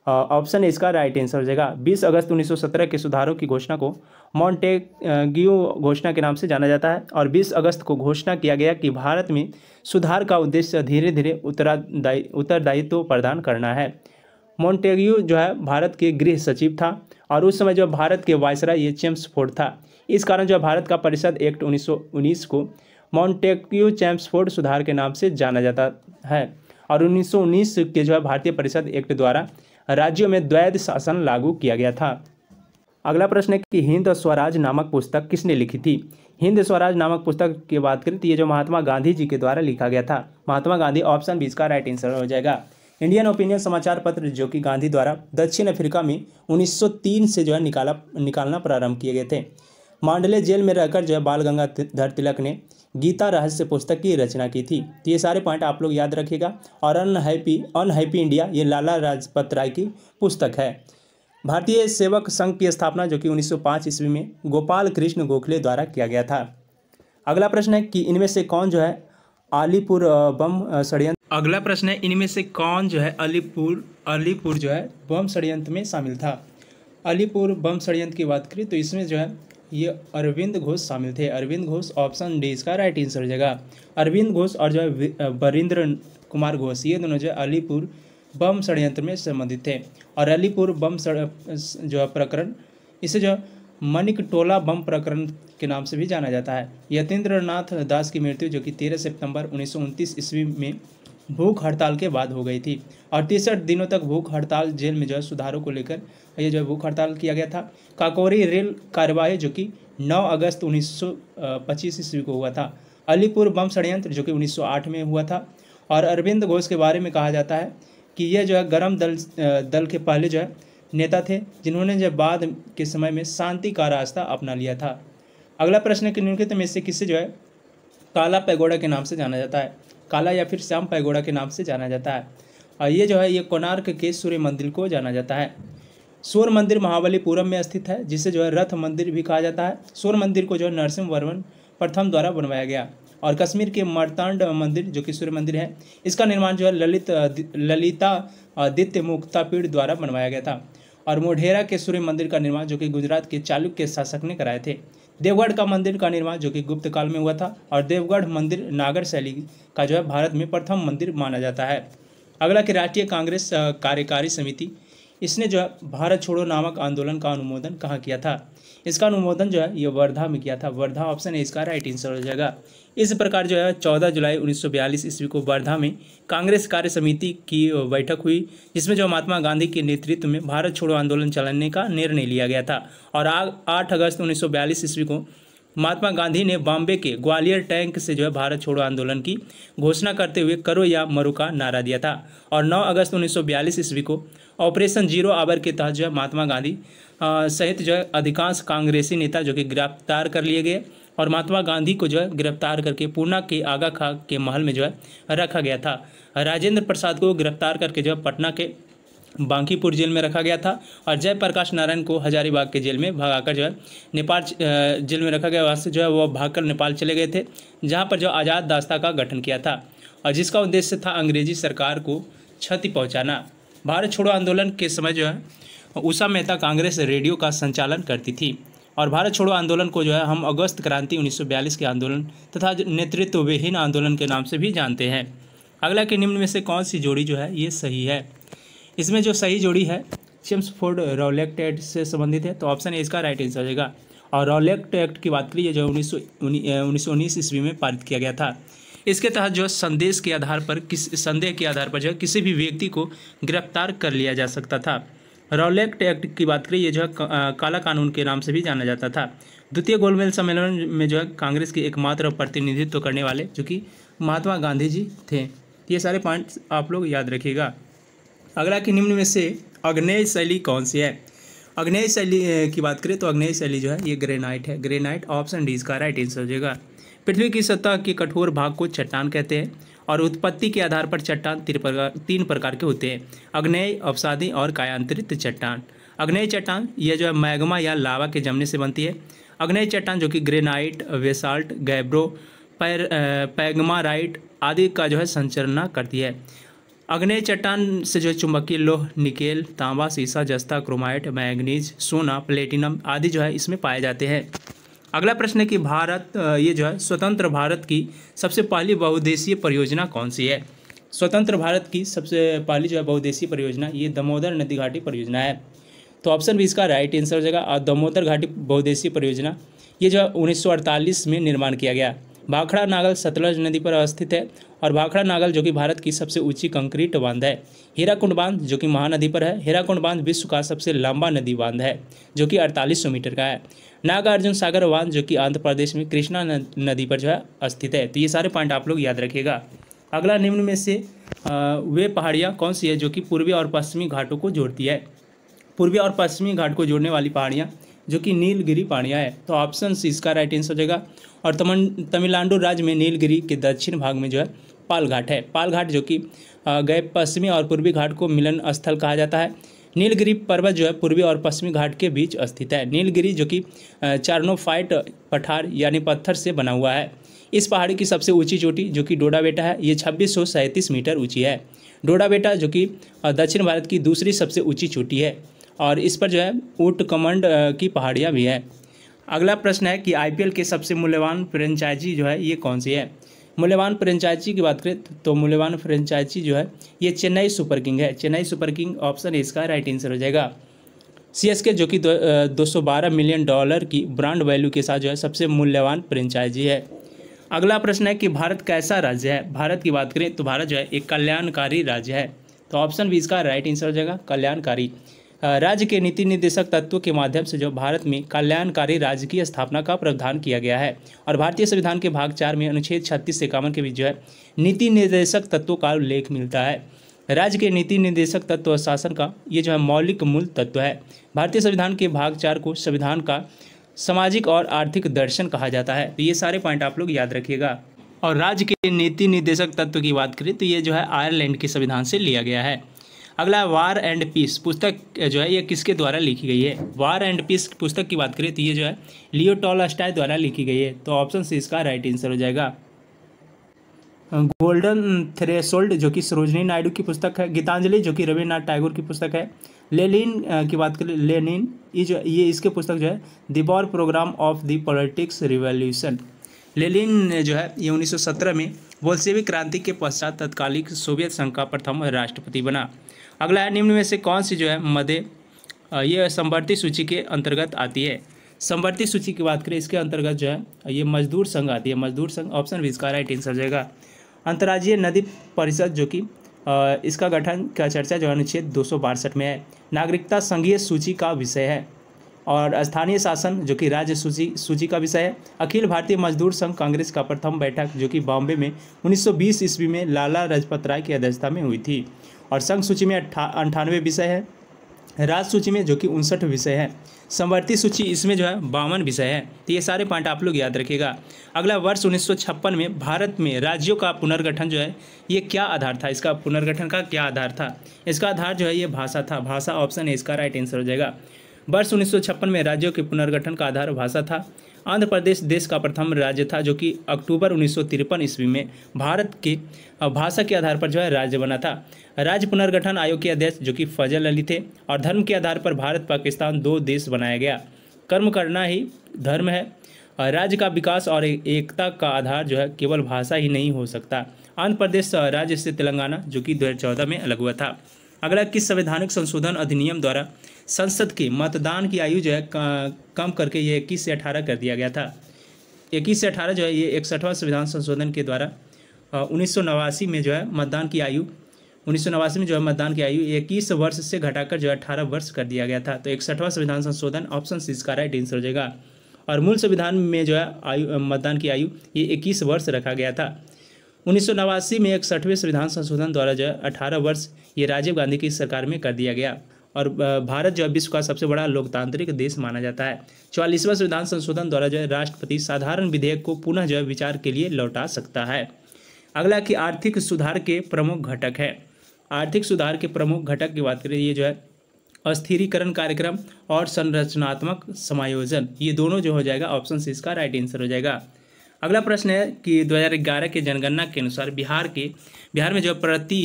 ऑप्शन इसका राइट आंसर हो जाएगा। 20 अगस्त 1917 के सुधारों की घोषणा को मॉन्टेग्यू घोषणा के नाम से जाना जाता है और 20 अगस्त को घोषणा किया गया कि भारत में सुधार का उद्देश्य धीरे धीरे उत्तरदायित्व प्रदान करना है। मॉन्टेग्यू जो है भारत के गृह सचिव था और उस समय जो भारत के वायसराय ये चेम्सफोर्ड था। इस कारण जो भारत का परिषद एक्ट 1919 को मॉन्टेग्यू चेम्सफोर्ड सुधार के नाम से जाना जाता है और 1919 के जो है भारतीय परिषद एक्ट द्वारा राज्यों में द्वैध शासन लागू किया गया था। अगला प्रश्न है कि हिंद स्वराज नामक पुस्तक किसने लिखी थी। हिंद स्वराज नामक पुस्तक की बात करें तो ये जो महात्मा गांधी जी के द्वारा लिखा गया था। महात्मा गांधी ऑप्शन बी इसका राइट आंसर हो जाएगा। इंडियन ओपिनियन समाचार पत्र जो कि गांधी द्वारा दक्षिण अफ्रीका में 1903 से जो है निकालना प्रारंभ किए गए थे। मांडले जेल में रहकर जो है बाल गंगाधर तिलक ने गीता रहस्य पुस्तक की रचना की थी। तो ये सारे पॉइंट आप लोग याद रखिएगा। और अनहैप्पी इंडिया ये लाला लाजपत राय की पुस्तक है। भारतीय सेवक संघ की स्थापना जो कि 1905 ईस्वी में गोपाल कृष्ण गोखले द्वारा किया गया था। अगला प्रश्न है कि इनमें से कौन जो है अलीपुर बम षड्यंत्र अलीपुर जो है बम षड्यंत्र में शामिल था। अलीपुर बम षड्यंत्र की बात करें तो इसमें जो है ये अरविंद घोष शामिल थे। अरविंद घोष ऑप्शन डी इसका राइट आंसर हो जाएगा। अरविंद घोष और जो है वरिंद्र कुमार घोष ये दोनों जो है अलीपुर बम षड्यंत्र में संबंधित थे। और अलीपुर बम जो है प्रकरण इसे जो मनिक टोला बम प्रकरण के नाम से भी जाना जाता है। यतीन्द्रनाथ दास की मृत्यु जो कि 13 सितंबर 1929 ईस्वी में भूख हड़ताल के बाद हो गई थी और 63 दिनों तक भूख हड़ताल जेल में जो है सुधारों को लेकर यह जो है भूख हड़ताल किया गया था। काकोरी रेल कार्यवाही जो कि 9 अगस्त 1925 ईस्वी को हुआ था। अलीपुर बम षड्यंत्र जो कि 1908 में हुआ था। और अरविंद घोष के बारे में कहा जाता है कि यह जो है गर्म दल के पहले जो है नेता थे जिन्होंने जो बाद के समय में शांति का रास्ता अपना लिया था। अगला प्रश्न है कि निम्नलिखित में से किसे जो है काला पैगोडा के नाम से जाना जाता है। काला या फिर श्याम पैगोडा के नाम से जाना जाता है और ये जो है ये कोणार्क के सूर्य मंदिर को जाना जाता है। सूर्य मंदिर महाबलीपुरम में स्थित है जिसे जो है रथ मंदिर भी कहा जाता है। सूर्य मंदिर को जो है नरसिंह वर्मन प्रथम द्वारा बनवाया गया। और कश्मीर के मर्तांड मंदिर जो कि सूर्य मंदिर है इसका निर्माण जो है ललितादित्य मुक्तापीठ द्वारा बनवाया गया था। और मोढेरा के सूर्य मंदिर का निर्माण जो कि गुजरात के चालुक्य शासक ने कराए थे। देवगढ़ का मंदिर का निर्माण जो कि गुप्त काल में हुआ था और देवगढ़ मंदिर नागर शैली का जो है भारत में प्रथम मंदिर माना जाता है। अगला कि राष्ट्रीय कांग्रेस कार्यकारी समिति इसने जो है भारत छोड़ो नामक आंदोलन का अनुमोदन कहाँ किया था? इसका अनुमोदन जो है ये वर्धा में किया था। वर्धा ऑप्शन है इसका राइट आंसर हो जाएगा। इस प्रकार जो है 14 जुलाई 1942 ईस्वी को वर्धा में कांग्रेस कार्य समिति की बैठक हुई, जिसमें जो महात्मा गांधी के नेतृत्व में भारत छोड़ो आंदोलन चलाने का निर्णय लिया गया था। और 8 अगस्त 1942 ईस्वी को महात्मा गांधी ने बॉम्बे के ग्वालियर टैंक से जो है भारत छोड़ो आंदोलन की घोषणा करते हुए करो या मरो का नारा दिया था। और 9 अगस्त 1942 ईस्वी को ऑपरेशन जीरो आवर के तहत जो है महात्मा गांधी सहित जो है अधिकांश कांग्रेसी नेता जो कि गिरफ्तार कर लिए गए और महात्मा गांधी को जो है गिरफ्तार करके पूना के आगा खां के महल में जो है रखा गया था। राजेंद्र प्रसाद को गिरफ्तार करके जो है पटना के बांकीपुर जेल में रखा गया था और जयप्रकाश नारायण को हजारीबाग के जेल में भगाकर जो है नेपाल जेल में रखा गया। वहाँ से जो है वो भागकर नेपाल चले गए थे, जहाँ पर जो आज़ाद दास्ता का गठन किया था और जिसका उद्देश्य था अंग्रेजी सरकार को क्षति पहुँचाना। भारत छोड़ो आंदोलन के समय जो है उषा मेहता कांग्रेस रेडियो का संचालन करती थी। और भारत छोड़ो आंदोलन को जो है हम अगस्त क्रांति 1942 के आंदोलन तथा नेतृत्व विहीन आंदोलन के नाम से भी जानते हैं। अगला के निम्न में से कौन सी जोड़ी जो है ये सही है? इसमें जो सही जोड़ी है चेम्सफोर्ड रॉलेक्ट एक्ट से संबंधित है, तो ऑप्शन ए इसका राइट आंसर हो जाएगा। और रॉलेक्ट एक्ट की बात करें, ये जो 1919 ईस्वी में पारित किया गया था। इसके तहत जो संदेश के आधार पर जो किसी भी व्यक्ति को गिरफ्तार कर लिया जा सकता था। रॉलेक्ट एक्ट की बात करें, ये जो है काला कानून के नाम से भी जाना जाता था। द्वितीय गोलमेल सम्मेलन में जो है कांग्रेस के एकमात्र प्रतिनिधित्व करने वाले जो कि महात्मा गांधी जी थे। ये सारे पॉइंट्स आप लोग याद रखिएगा। अगला के निम्न में से आग्नेय शैली कौन सी है? आग्नेय शैली की बात करें तो आग्नेय शैली जो है ये ग्रेनाइट है। ग्रेनाइट ऑप्शन डी इसका राइट आंसर हो जाएगा। पृथ्वी की सतह के कठोर भाग को चट्टान कहते हैं और उत्पत्ति के आधार पर चट्टान तीन प्रकार के होते हैं, आग्नेय, अवसादी और कायांतरित चट्टान। आग्नेय चट्टान यह जो है मैग्मा या लावा के जमने से बनती है। आग्नेय चट्टान जो कि ग्रेनाइट, वेसाल्ट, गैब्रो, पैगमाराइट आदि का जो है संरचना करती है। आग्नेय चट्टान से जो चुंबकीय लोह, निकेल, तांबा, सीसा, जस्ता, क्रोमाइट, मैंगनीज, सोना, प्लेटिनम आदि जो है इसमें पाए जाते हैं। अगला प्रश्न है कि भारत ये जो है स्वतंत्र भारत की सबसे पहली बहुउद्देशीय परियोजना कौन सी है? स्वतंत्र भारत की सबसे पहली जो है बहुउद्देशीय परियोजना ये दामोदर नदी घाटी परियोजना है, तो ऑप्शन भी इसका राइट आंसर हो जाएगा। और दामोदर घाटी बहुउद्देशीय परियोजना ये जो है 1948 में निर्माण किया गया। भाखड़ा नागल सतलज नदी पर अवस्थित है और भाखड़ा नागल जो कि भारत की सबसे ऊंची कंक्रीट बांध है। हीराकुंड बांध जो कि महानदी पर है। हीराकुंड बांध विश्व का सबसे लंबा नदी बांध है जो कि 4800 मीटर का है। नागार्जुन सागर बांध जो कि आंध्र प्रदेश में कृष्णा नदी पर जो है स्थित है। तो ये सारे पॉइंट आप लोग याद रखिएगा। अगला निम्न में से वे पहाड़ियाँ कौन सी है जो कि पूर्वी और पश्चिमी घाटों को जोड़ती है? पूर्वी और पश्चिमी घाट को जोड़ने वाली पहाड़ियाँ जो कि नीलगिरी पहाड़ियाँ है, तो ऑप्शन सी इसका राइट आंसर हो जाएगा। और तमिलनाडु राज्य में नीलगिरी के दक्षिण भाग में जो है पालघाट है। पालघाट जो कि गए पश्चिमी और पूर्वी घाट को मिलन स्थल कहा जाता है। नीलगिरी पर्वत जो है पूर्वी और पश्चिमी घाट के बीच स्थित है। नीलगिरी जो कि चार्नोफाइट पठार यानी पत्थर से बना हुआ है। इस पहाड़ी की सबसे ऊंची चोटी जो कि डोडाबेटा है, ये 2637 मीटर ऊंची है। डोडाबेटा जो कि दक्षिण भारत की दूसरी सबसे ऊँची चोटी है और इस पर जो है ऊंट कमंड की पहाड़ियाँ भी है। अगला प्रश्न है कि आईपीएल के सबसे मूल्यवान फ्रेंचाइजी जो है ये कौन सी है? मूल्यवान फ्रेंचाइजी की बात करें तो मूल्यवान फ्रेंचाइजी जो है ये चेन्नई सुपर किंग है। चेन्नई सुपर किंग ऑप्शन इसका राइट आंसर हो जाएगा। सीएसके जो कि $212 मिलियन की ब्रांड वैल्यू के साथ जो है सबसे मूल्यवान फ्रेंचाइजी है। अगला प्रश्न है कि भारत कैसा राज्य है? भारत की बात करें तो भारत जो है एक कल्याणकारी राज्य है, तो ऑप्शन भी इसका राइट आंसर हो जाएगा। कल्याणकारी राज्य के नीति निर्देशक तत्व के माध्यम से जो भारत में कल्याणकारी राज्य की स्थापना का प्रावधान किया गया है। और भारतीय संविधान के भाग 4 में अनुच्छेद 36 से 51 के बीच जो है नीति निर्देशक तत्व का उल्लेख मिलता है। राज्य के नीति निर्देशक तत्व शासन का ये जो है मौलिक मूल तत्व है। भारतीय संविधान के भाग 4 को संविधान का सामाजिक और आर्थिक दर्शन कहा जाता है। तो ये सारे पॉइंट आप लोग याद रखिएगा। और राज्य के नीति निर्देशक तत्व की बात करें तो ये जो है आयरलैंड के संविधान से लिया गया है। अगला वार एंड पीस पुस्तक जो है ये किसके द्वारा लिखी गई है? वार एंड पीस पुस्तक की बात करें तो ये जो है लियो टॉलस्टॉय द्वारा लिखी गई है, तो ऑप्शन सी इसका राइट आंसर हो जाएगा। गोल्डन थ्रेशोल्ड जो कि सरोजनी नायडू की पुस्तक है। गीतांजलि जो कि रविन्द्रनाथ टैगोर की पुस्तक है। लेनिन की बात करें लेनिन ये इसके पुस्तक जो है the war program of the politics revolution. Lenin जो है ये 1917 में बोल्शेविक क्रांति के पश्चात तत्कालीन सोवियत संघ का प्रथम राष्ट्रपति बना। अगला है निम्न में से कौन सी जो है मध्य ये समवर्ती सूची के अंतर्गत आती है। समवर्ती सूची की बात करें इसके अंतर्गत जो है ये मजदूर संघ आती है। मजदूर संघ ऑप्शन भी इसका राइट आंसर हो जाएगा। अंतर्राज्यीय नदी परिषद जो कि इसका गठन का चर्चा जो अनुच्छेद 262 में है। नागरिकता संघीय सूची का विषय है और स्थानीय शासन जो कि राज्य सूची का विषय है। अखिल भारतीय मजदूर संघ कांग्रेस का प्रथम बैठक जो कि बॉम्बे में 1920 ईस्वी में लाला लाजपत राय की अध्यक्षता में हुई थी। और संघ सूची में 98 विषय है। राज्य सूची में जो कि 59 विषय है। समवर्ती सूची इसमें जो है 52 विषय है। तो ये सारे पॉइंट आप लोग याद रखिएगा। अगला वर्ष 1956 में भारत में राज्यों का पुनर्गठन जो है ये क्या आधार था, इसका पुनर्गठन का क्या आधार था? इसका आधार जो है ये भाषा था। भाषा ऑप्शन है इसका राइट आंसर हो जाएगा। वर्ष 1956 में राज्यों के पुनर्गठन का आधार भाषा था। आंध्र प्रदेश देश का प्रथम राज्य था जो कि अक्टूबर 1953 ईस्वी में भारत के भाषा के आधार पर जो है राज्य बना था। राज्य पुनर्गठन आयोग के अध्यक्ष जो कि फजल अली थे। और धर्म के आधार पर भारत पाकिस्तान दो देश बनाया गया। कर्म करना ही धर्म है। राज्य का विकास और एकता का आधार जो है केवल भाषा ही नहीं हो सकता। आंध्र प्रदेश राज्य से तेलंगाना जो कि 2014 में अलग हुआ था। अगला किस संवैधानिक संशोधन अधिनियम द्वारा संसद के मतदान की आयु जो है कम करके ये 21 से 18 कर दिया गया था? 21 से 18 जो है ये 61वां संविधान संशोधन के द्वारा 1989 में जो है मतदान की आयु 1989 में जो है मतदान की आयु 21 वर्ष से घटाकर जो है 18 वर्ष कर दिया गया था। तो 61वां संविधान संशोधन ऑप्शन सी इसका राइट आंसर हो जाएगा। और मूल संविधान में जो है आयु मतदान की आयु ये 21 वर्ष रखा गया था। 1989 में 61वें संविधान संशोधन द्वारा जो है 18 वर्ष ये राजीव गांधी की सरकार में कर दिया गया। और भारत जो है विश्व का सबसे बड़ा लोकतांत्रिक देश माना जाता है। 44वां संविधान संशोधन द्वारा जो है राष्ट्रपति साधारण विधेयक को पुनः जो है विचार के लिए लौटा सकता है। अगला कि आर्थिक सुधार के प्रमुख घटक है। आर्थिक सुधार के प्रमुख घटक की बात करें ये जो है अस्थिरीकरण कार्यक्रम और संरचनात्मक समायोजन, ये दोनों जो हो जाएगा ऑप्शन सी इसका राइट आंसर हो जाएगा। अगला प्रश्न है कि 2011 के जनगणना के अनुसार बिहार में जो प्रति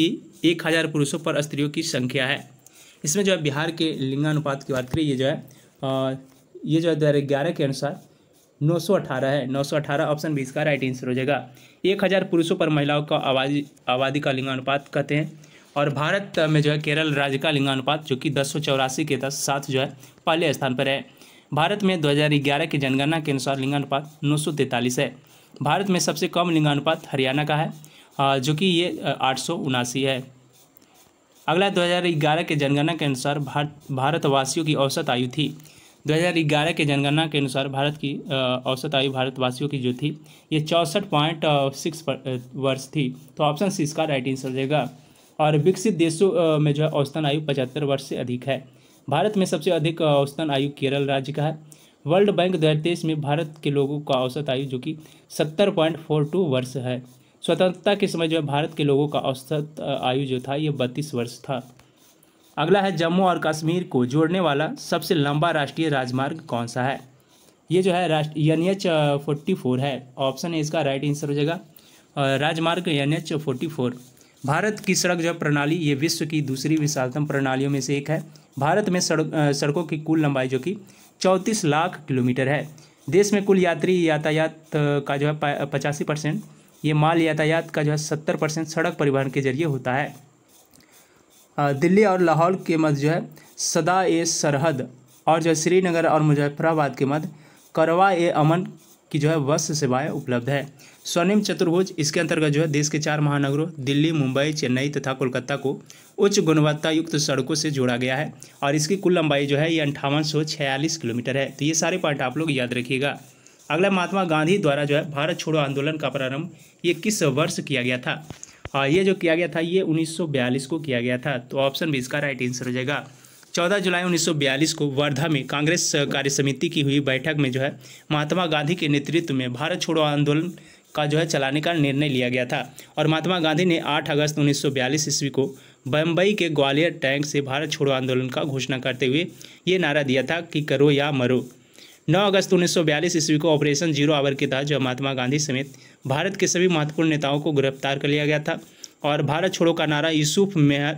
1000 पुरुषों पर स्त्रियों की संख्या है। इसमें जो है बिहार के लिंगानुपात की बात करें ये जो है 2011 के अनुसार 918 है। 918 ऑप्शन भी इसका राइट आंसर हो जाएगा। 1000 पुरुषों पर महिलाओं का आबादी का लिंगानुपात कहते हैं। और भारत में जो है केरल राज्य का लिंगानुपात जो कि 1084 के साथ जो है पहले स्थान पर है। भारत में 2011 की जनगणना के अनुसार लिंगानुपात 943 है। भारत में सबसे कम लिंगानुपात हरियाणा का है जो कि ये 879 है। अगला 2011 के जनगणना के अनुसार भारतवासियों की औसत आयु थी। 2011 के जनगणना के अनुसार भारत की औसत आयु भारतवासियों की जो थी ये 64.6 वर्ष थी। तो ऑप्शन सी इसका राइट आंसर हो जाएगा। और विकसित देशों में जो है औसतन आयु 75 वर्ष से अधिक है। भारत में सबसे अधिक औसतन आयु केरल राज्य का है। वर्ल्ड बैंक 2023 में भारत के लोगों का औसत आयु जो कि 70.42 वर्ष है। स्वतंत्रता के समय जो है भारत के लोगों का औसत आयु जो था ये 32 वर्ष था। अगला है जम्मू और कश्मीर को जोड़ने वाला सबसे लंबा राष्ट्रीय राजमार्ग कौन सा है? ये जो है NH-44 है। ऑप्शन है इसका राइट आंसर हो जाएगा। राजमार्ग NH-44। भारत की सड़क जो प्रणाली ये विश्व की दूसरी विशालतम प्रणालियों में से एक है। भारत में सड़कों की कुल लंबाई जो कि 34 लाख किलोमीटर है। देश में कुल यात्री यातायात का जो है 85%, ये माल यातायात का जो है 70% सड़क परिवहन के जरिए होता है। दिल्ली और लाहौर के मध्य जो है सदा ए सरहद और जो श्रीनगर और मुजफ्फराबाद के मध्य करवा ए अमन की जो है बस सेवाएँ उपलब्ध है। स्वर्णिम चतुर्भुज इसके अंतर्गत जो है देश के 4 महानगरों दिल्ली, मुंबई, चेन्नई तथा कोलकाता को उच्च गुणवत्तायुक्त सड़कों से जोड़ा गया है। और इसकी कुल लंबाई जो है ये 5846 किलोमीटर है। तो ये सारे पॉइंट आप लोग याद रखिएगा। अगला महात्मा गांधी द्वारा जो है भारत छोड़ो आंदोलन का प्रारंभ ये किस वर्ष किया गया था? ये जो किया गया था ये 1942 को किया गया था। तो ऑप्शन भी इसका राइट आंसर हो जाएगा। 14 जुलाई 1942 को वर्धा में कांग्रेस कार्य समिति की हुई बैठक में जो है महात्मा गांधी के नेतृत्व में भारत छोड़ो आंदोलन का जो है चलाने का निर्णय लिया गया था। और महात्मा गांधी ने 8 अगस्त 1942 ईस्वी को बम्बई के ग्वालियर टैंक से भारत छोड़ो आंदोलन का घोषणा करते हुए ये नारा दिया था कि करो या मरो। 9 अगस्त 1942 ईस्वी को ऑपरेशन जीरो आवर के तहत जो महात्मा गांधी समेत भारत के सभी महत्वपूर्ण नेताओं को गिरफ्तार कर लिया गया था। और भारत छोड़ो का नारा यूसुफ मेहर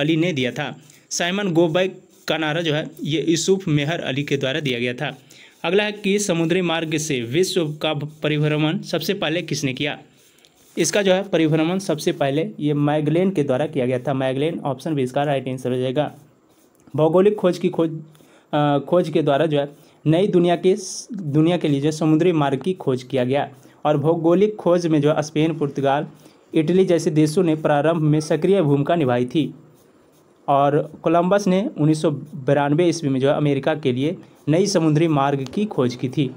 अली ने दिया था। साइमन गोबैक का नारा जो है ये यूसुफ मेहर अली के द्वारा दिया गया था। अगला है कि समुद्री मार्ग से विश्व का परिभ्रमण सबसे पहले किसने किया? इसका जो है परिभ्रमण सबसे पहले ये मैगलेन के द्वारा किया गया था। मैगलेन ऑप्शन भी इसका राइट आंसर हो जाएगा। भौगोलिक खोज के द्वारा जो है नई दुनिया के लिए जो समुद्री मार्ग की खोज किया गया। और भौगोलिक खोज में जो स्पेन, पुर्तगाल, इटली जैसे देशों ने प्रारंभ में सक्रिय भूमिका निभाई थी। और कोलंबस ने 1992 ईस्वी में जो है अमेरिका के लिए नई समुद्री मार्ग की खोज की थी।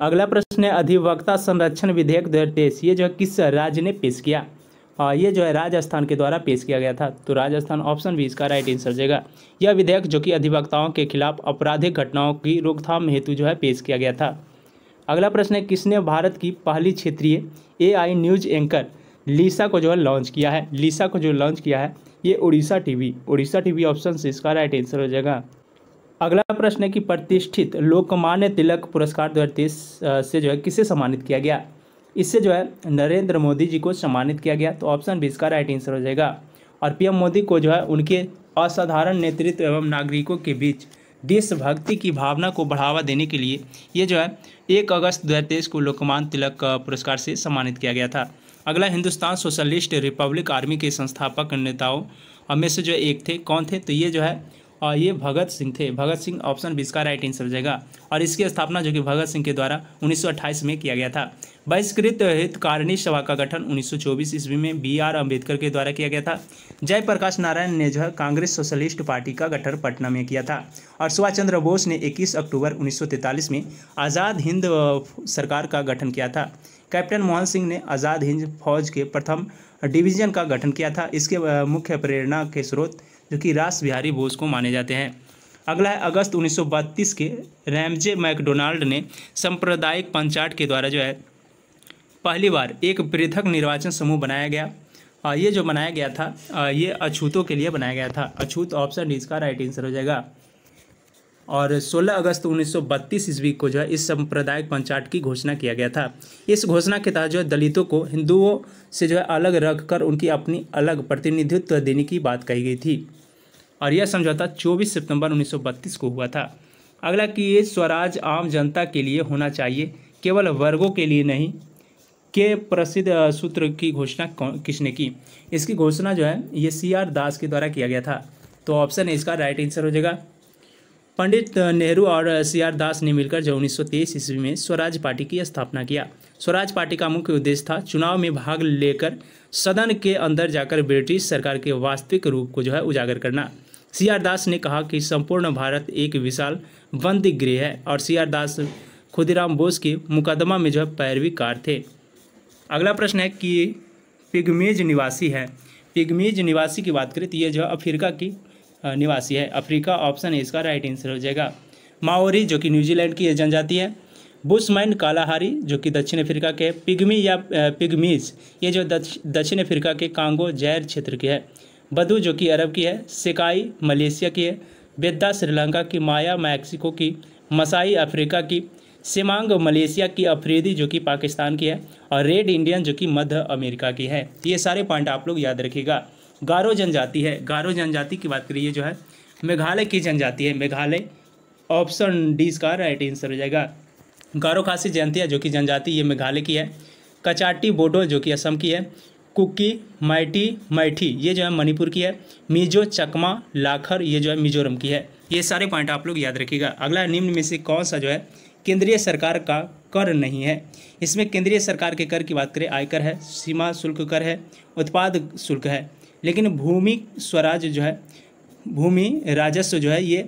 अगला प्रश्न है अधिवक्ता संरक्षण विधेयक 2023 ये जो है किस राज्य ने पेश किया? और ये जो है राजस्थान के द्वारा पेश किया गया था। तो राजस्थान ऑप्शन भी इसका राइट आंसर हो जाएगा। यह विधेयक जो कि अधिवक्ताओं के खिलाफ आपराधिक घटनाओं की रोकथाम हेतु जो है पेश किया गया था। अगला प्रश्न है किसने भारत की पहली क्षेत्रीय AI न्यूज़ एंकर लिसा को जो है लॉन्च किया है? लिसा को जो लॉन्च किया है ये उड़ीसा टीवी ऑप्शन से इसका राइट आंसर हो जाएगा। अगला प्रश्न है कि प्रतिष्ठित लोकमान्य तिलक पुरस्कार 2023 से जो है किसे सम्मानित किया गया? इससे जो है नरेंद्र मोदी जी को सम्मानित किया गया। तो ऑप्शन भी इसका राइट आंसर हो जाएगा। और PM मोदी को जो है उनके असाधारण नेतृत्व एवं नागरिकों के बीच देशभक्ति की भावना को बढ़ावा देने के लिए ये जो है 1 अगस्त 2023 को लोकमान्य तिलक पुरस्कार से सम्मानित किया गया था। अगला हिंदुस्तान सोशलिस्ट रिपब्लिक आर्मी के संस्थापक नेताओं में से जो एक थे, कौन थे? तो ये जो है और ये भगत सिंह थे। भगत सिंह ऑप्शन भी इसका राइट आंसर हो जाएगा। और इसकी स्थापना जो कि भगत सिंह के द्वारा 1928 में किया गया था। बहिष्कृत हितकारिणी सभा का गठन 1924 ईस्वी में BR अम्बेडकर के द्वारा किया गया था। जयप्रकाश नारायण ने जो है कांग्रेस सोशलिस्ट पार्टी का गठन पटना में किया था। और सुभाष चंद्र बोस ने 21 अक्टूबर 1943 में आज़ाद हिंद सरकार का गठन किया था। कैप्टन मोहन सिंह ने आज़ाद हिंद फौज के प्रथम डिवीजन का गठन किया था। इसके मुख्य प्रेरणा के स्रोत जो कि रास बिहारी बोस को माने जाते हैं। अगला है अगस्त 1932 के रैमजे मैकडोनाल्ड ने सांप्रदायिक पंचायत के द्वारा जो है पहली बार एक पृथक निर्वाचन समूह बनाया गया। और ये जो बनाया गया था ये अछूतों के लिए बनाया गया था। अछूत ऑप्शन डी इसका राइट आंसर हो जाएगा। और 16 अगस्त 1932 ईस्वी को जो है इस सांप्रदायिक पंचायत की घोषणा किया गया था। इस घोषणा के तहत जो है दलितों को हिंदुओं से जो है अलग रखकर उनकी अपनी अलग प्रतिनिधित्व देने की बात कही गई थी। और यह समझौता 24 सितंबर 1932 को हुआ था। अगला कि ये स्वराज आम जनता के लिए होना चाहिए, केवल वर्गों के लिए नहीं के प्रसिद्ध सूत्र की घोषणा किसने की? इसकी घोषणा जो है ये CR दास के द्वारा किया गया था। तो ऑप्शन है इसका राइट आंसर हो जाएगा। पंडित नेहरू और CR दास ने मिलकर जो 1923 ईस्वी में स्वराज पार्टी की स्थापना किया। स्वराज पार्टी का मुख्य उद्देश्य था चुनाव में भाग लेकर सदन के अंदर जाकर ब्रिटिश सरकार के वास्तविक रूप को जो है उजागर करना। CR दास ने कहा कि संपूर्ण भारत एक विशाल बंदी गृह है। और CR दास खुदीराम बोस के मुकदमा में जो है पैरवीकार थे। अगला प्रश्न है कि पिगमीज निवासी है। पिगमीज निवासी की बात करें तो ये जो है अफ्रीका की निवासी है। अफ्रीका ऑप्शन है इसका राइट आंसर हो जाएगा। माओरी जो कि न्यूजीलैंड की जनजाति है। बुशमैन कालाहारी जो कि दक्षिण अफ्रीका के। पिगमी या पिगमीज ये जो दक्षिण अफ्रीका के कांगो जैर क्षेत्र की है। बदू जो कि अरब की है। सेकाई मलेशिया की है। बेद्दा श्रीलंका की। माया मैक्सिको की। मसाई अफ्रीका की। सेमांग मलेशिया की। अफरीदी जो कि पाकिस्तान की है। और रेड इंडियन जो कि मध्य अमेरिका की है। ये सारे पॉइंट आप लोग याद रखिएगा। गारो जनजाति है। गारो जनजाति की बात करिए जो है मेघालय की जनजाति है। मेघालय ऑप्शन डी इसका राइट आंसर हो जाएगा। गारो खासी जयंतिया जो कि जनजाति ये मेघालय की है। कचाटी बोडो जो कि असम की है। कुकी माइटी मैठी ये जो है मणिपुर की है। मिजो चकमा लाखर ये जो है मिजोरम की है। ये सारे पॉइंट आप लोग याद रखिएगा। अगला निम्न में से कौन सा जो है केंद्रीय सरकार का कर नहीं है? इसमें केंद्रीय सरकार के कर की बात करें आयकर है, सीमा शुल्क कर है, उत्पाद शुल्क है। लेकिन भूमि स्वराज जो है भूमि राजस्व जो है ये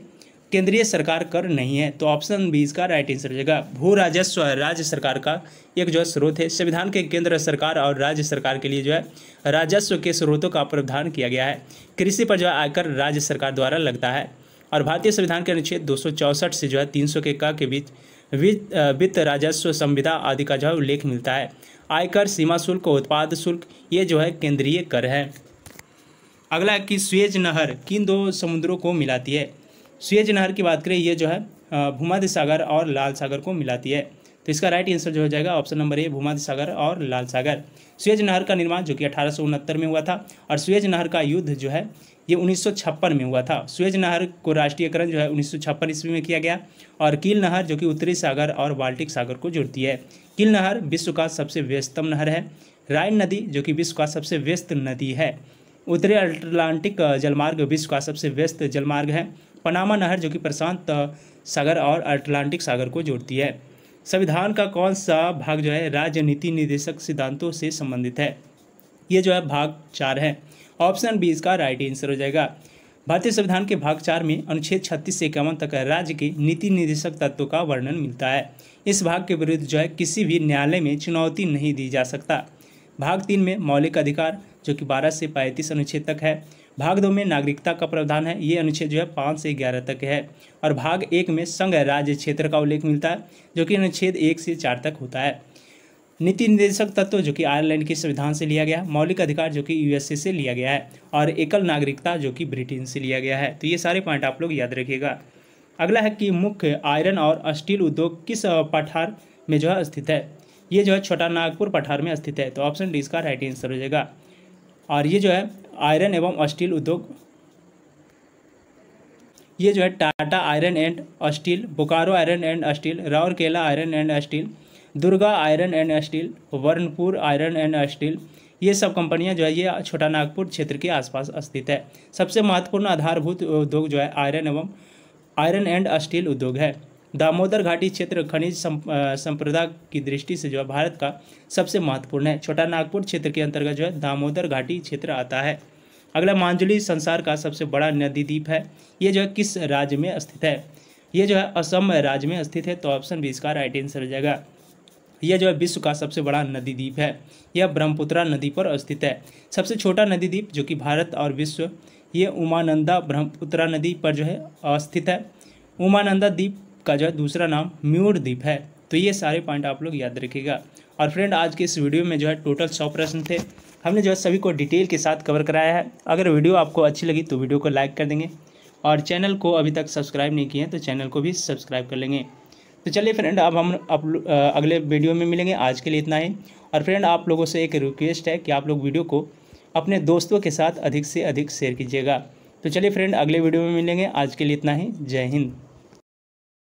केंद्रीय सरकार कर नहीं है। तो ऑप्शन B इसका राइट आंसर हो जाएगा। भू राजस्व राज्य सरकार का एक जो है स्रोत है। संविधान के केंद्र सरकार और राज्य सरकार के लिए जो है राजस्व के स्रोतों का प्रावधान किया गया है। कृषि पर जो है आयकर राज्य सरकार द्वारा लगता है। और भारतीय संविधान के अनुच्छेद 264 से जो है 300 के क के बीच वित्त राजस्व संविदा आदि का जो है उल्लेख मिलता है। आयकर, सीमा शुल्क, उत्पाद शुल्क ये जो है केंद्रीय कर है। अगला कि स्वेज नहर किन दो समुद्रों को मिलाती है? स्वेज नहर की बात करें ये जो है भूमध्य सागर और लाल सागर को मिलाती है। तो इसका राइट आंसर जो हो जाएगा ऑप्शन नंबर A भूमध्य सागर और लाल सागर। स्वेज नहर का निर्माण जो कि 1869 में हुआ था। और स्वेज नहर का युद्ध जो है ये 1956 में हुआ था। स्वेज नहर को राष्ट्रीयकरण जो है 1956 ईस्वी में किया गया। और कील नहर जो कि उत्तरी सागर और बाल्टिक सागर को जोड़ती है। कील नहर विश्व का सबसे व्यस्ततम नहर है। राइन नदी जो कि विश्व का सबसे व्यस्त नदी है। उत्तरी अटलांटिक जलमार्ग विश्व का सबसे व्यस्त जलमार्ग है। पनामा नहर जो कि प्रशांत सागर और अटलांटिक सागर को जोड़ती है। संविधान का कौन सा भाग जो है राजनीति निर्देशक सिद्धांतों से संबंधित है? ये जो है भाग 4 है। ऑप्शन बी इसका राइट आंसर हो जाएगा। भारतीय संविधान के भाग 4 में अनुच्छेद 36 से 51 तक राज्य के नीति निर्देशक तत्वों का वर्णन मिलता है। इस भाग के विरुद्ध जो है किसी भी न्यायालय में चुनौती नहीं दी जा सकता। भाग 3 में मौलिक अधिकार जो कि 12 से 35 अनुच्छेद तक है। भाग 2 में नागरिकता का प्रावधान है, ये अनुच्छेद जो है 5 से 11 तक है। और भाग 1 में संघ राज्य क्षेत्र का उल्लेख मिलता है जो कि अनुच्छेद 1 से 4 तक होता है। नीति निर्देशक तत्व जो कि आयरलैंड के संविधान से लिया गया है, मौलिक अधिकार जो कि यूएसए से लिया गया है और एकल नागरिकता जो कि ब्रिटेन से लिया गया है। तो ये सारे पॉइंट आप लोग याद रखिएगा। अगला है कि मुख्य आयरन और स्टील उद्योग किस पठार में जो है स्थित है? ये जो है छोटा नागपुर पठार में स्थित है। तो ऑप्शन डी इसका राइट आंसर हो जाएगा। और ये जो है आयरन एवं स्टील उद्योग, ये जो है Tata iron and steel, Bokaro iron and steel, Rourkela iron and steel, Durga iron and steel, Burnpur iron and steel, ये सब कंपनियां जो है ये छोटा नागपुर क्षेत्र के आसपास स्थित है। सबसे महत्वपूर्ण आधारभूत उद्योग जो है आयरन एंड स्टील उद्योग है। दामोदर घाटी क्षेत्र खनिज संप्रदा की दृष्टि से जो है भारत का सबसे महत्वपूर्ण है। छोटा नागपुर क्षेत्र के अंतर्गत जो है दामोदर घाटी क्षेत्र आता है। अगला मांजुली संसार का सबसे बड़ा नदी द्वीप है। ये जो है किस राज्य में स्थित है? ये जो है असम राज्य में स्थित है। तो ऑप्शन बी इसका राइट आंसर हो जाएगा। यह जो है विश्व का सबसे बड़ा नदी द्वीप है। यह ब्रह्मपुत्रा नदी पर स्थित है। सबसे छोटा नदी द्वीप जो कि भारत और विश्व, ये उमानंदा ब्रह्मपुत्रा नदी पर जो है स्थित है। उमानंदा द्वीप का जो है दूसरा नाम म्यूर द्वीप है। तो ये सारे पॉइंट आप लोग याद रखिएगा। और फ्रेंड, आज के इस वीडियो में जो है टोटल 100 प्रश्न थे। हमने जो है सभी को डिटेल के साथ कवर कराया है। अगर वीडियो आपको अच्छी लगी तो वीडियो को लाइक कर देंगे और चैनल को अभी तक सब्सक्राइब नहीं किए हैं तो चैनल को भी सब्सक्राइब कर लेंगे। तो चलिए फ्रेंड, अब हम अगले वीडियो में मिलेंगे। आज के लिए इतना ही। और फ्रेंड, आप लोगों से एक रिक्वेस्ट है कि आप लोग वीडियो को अपने दोस्तों के साथ अधिक से अधिक शेयर कीजिएगा। तो चलिए फ्रेंड, अगले वीडियो में मिलेंगे। आज के लिए इतना ही। जय हिंद।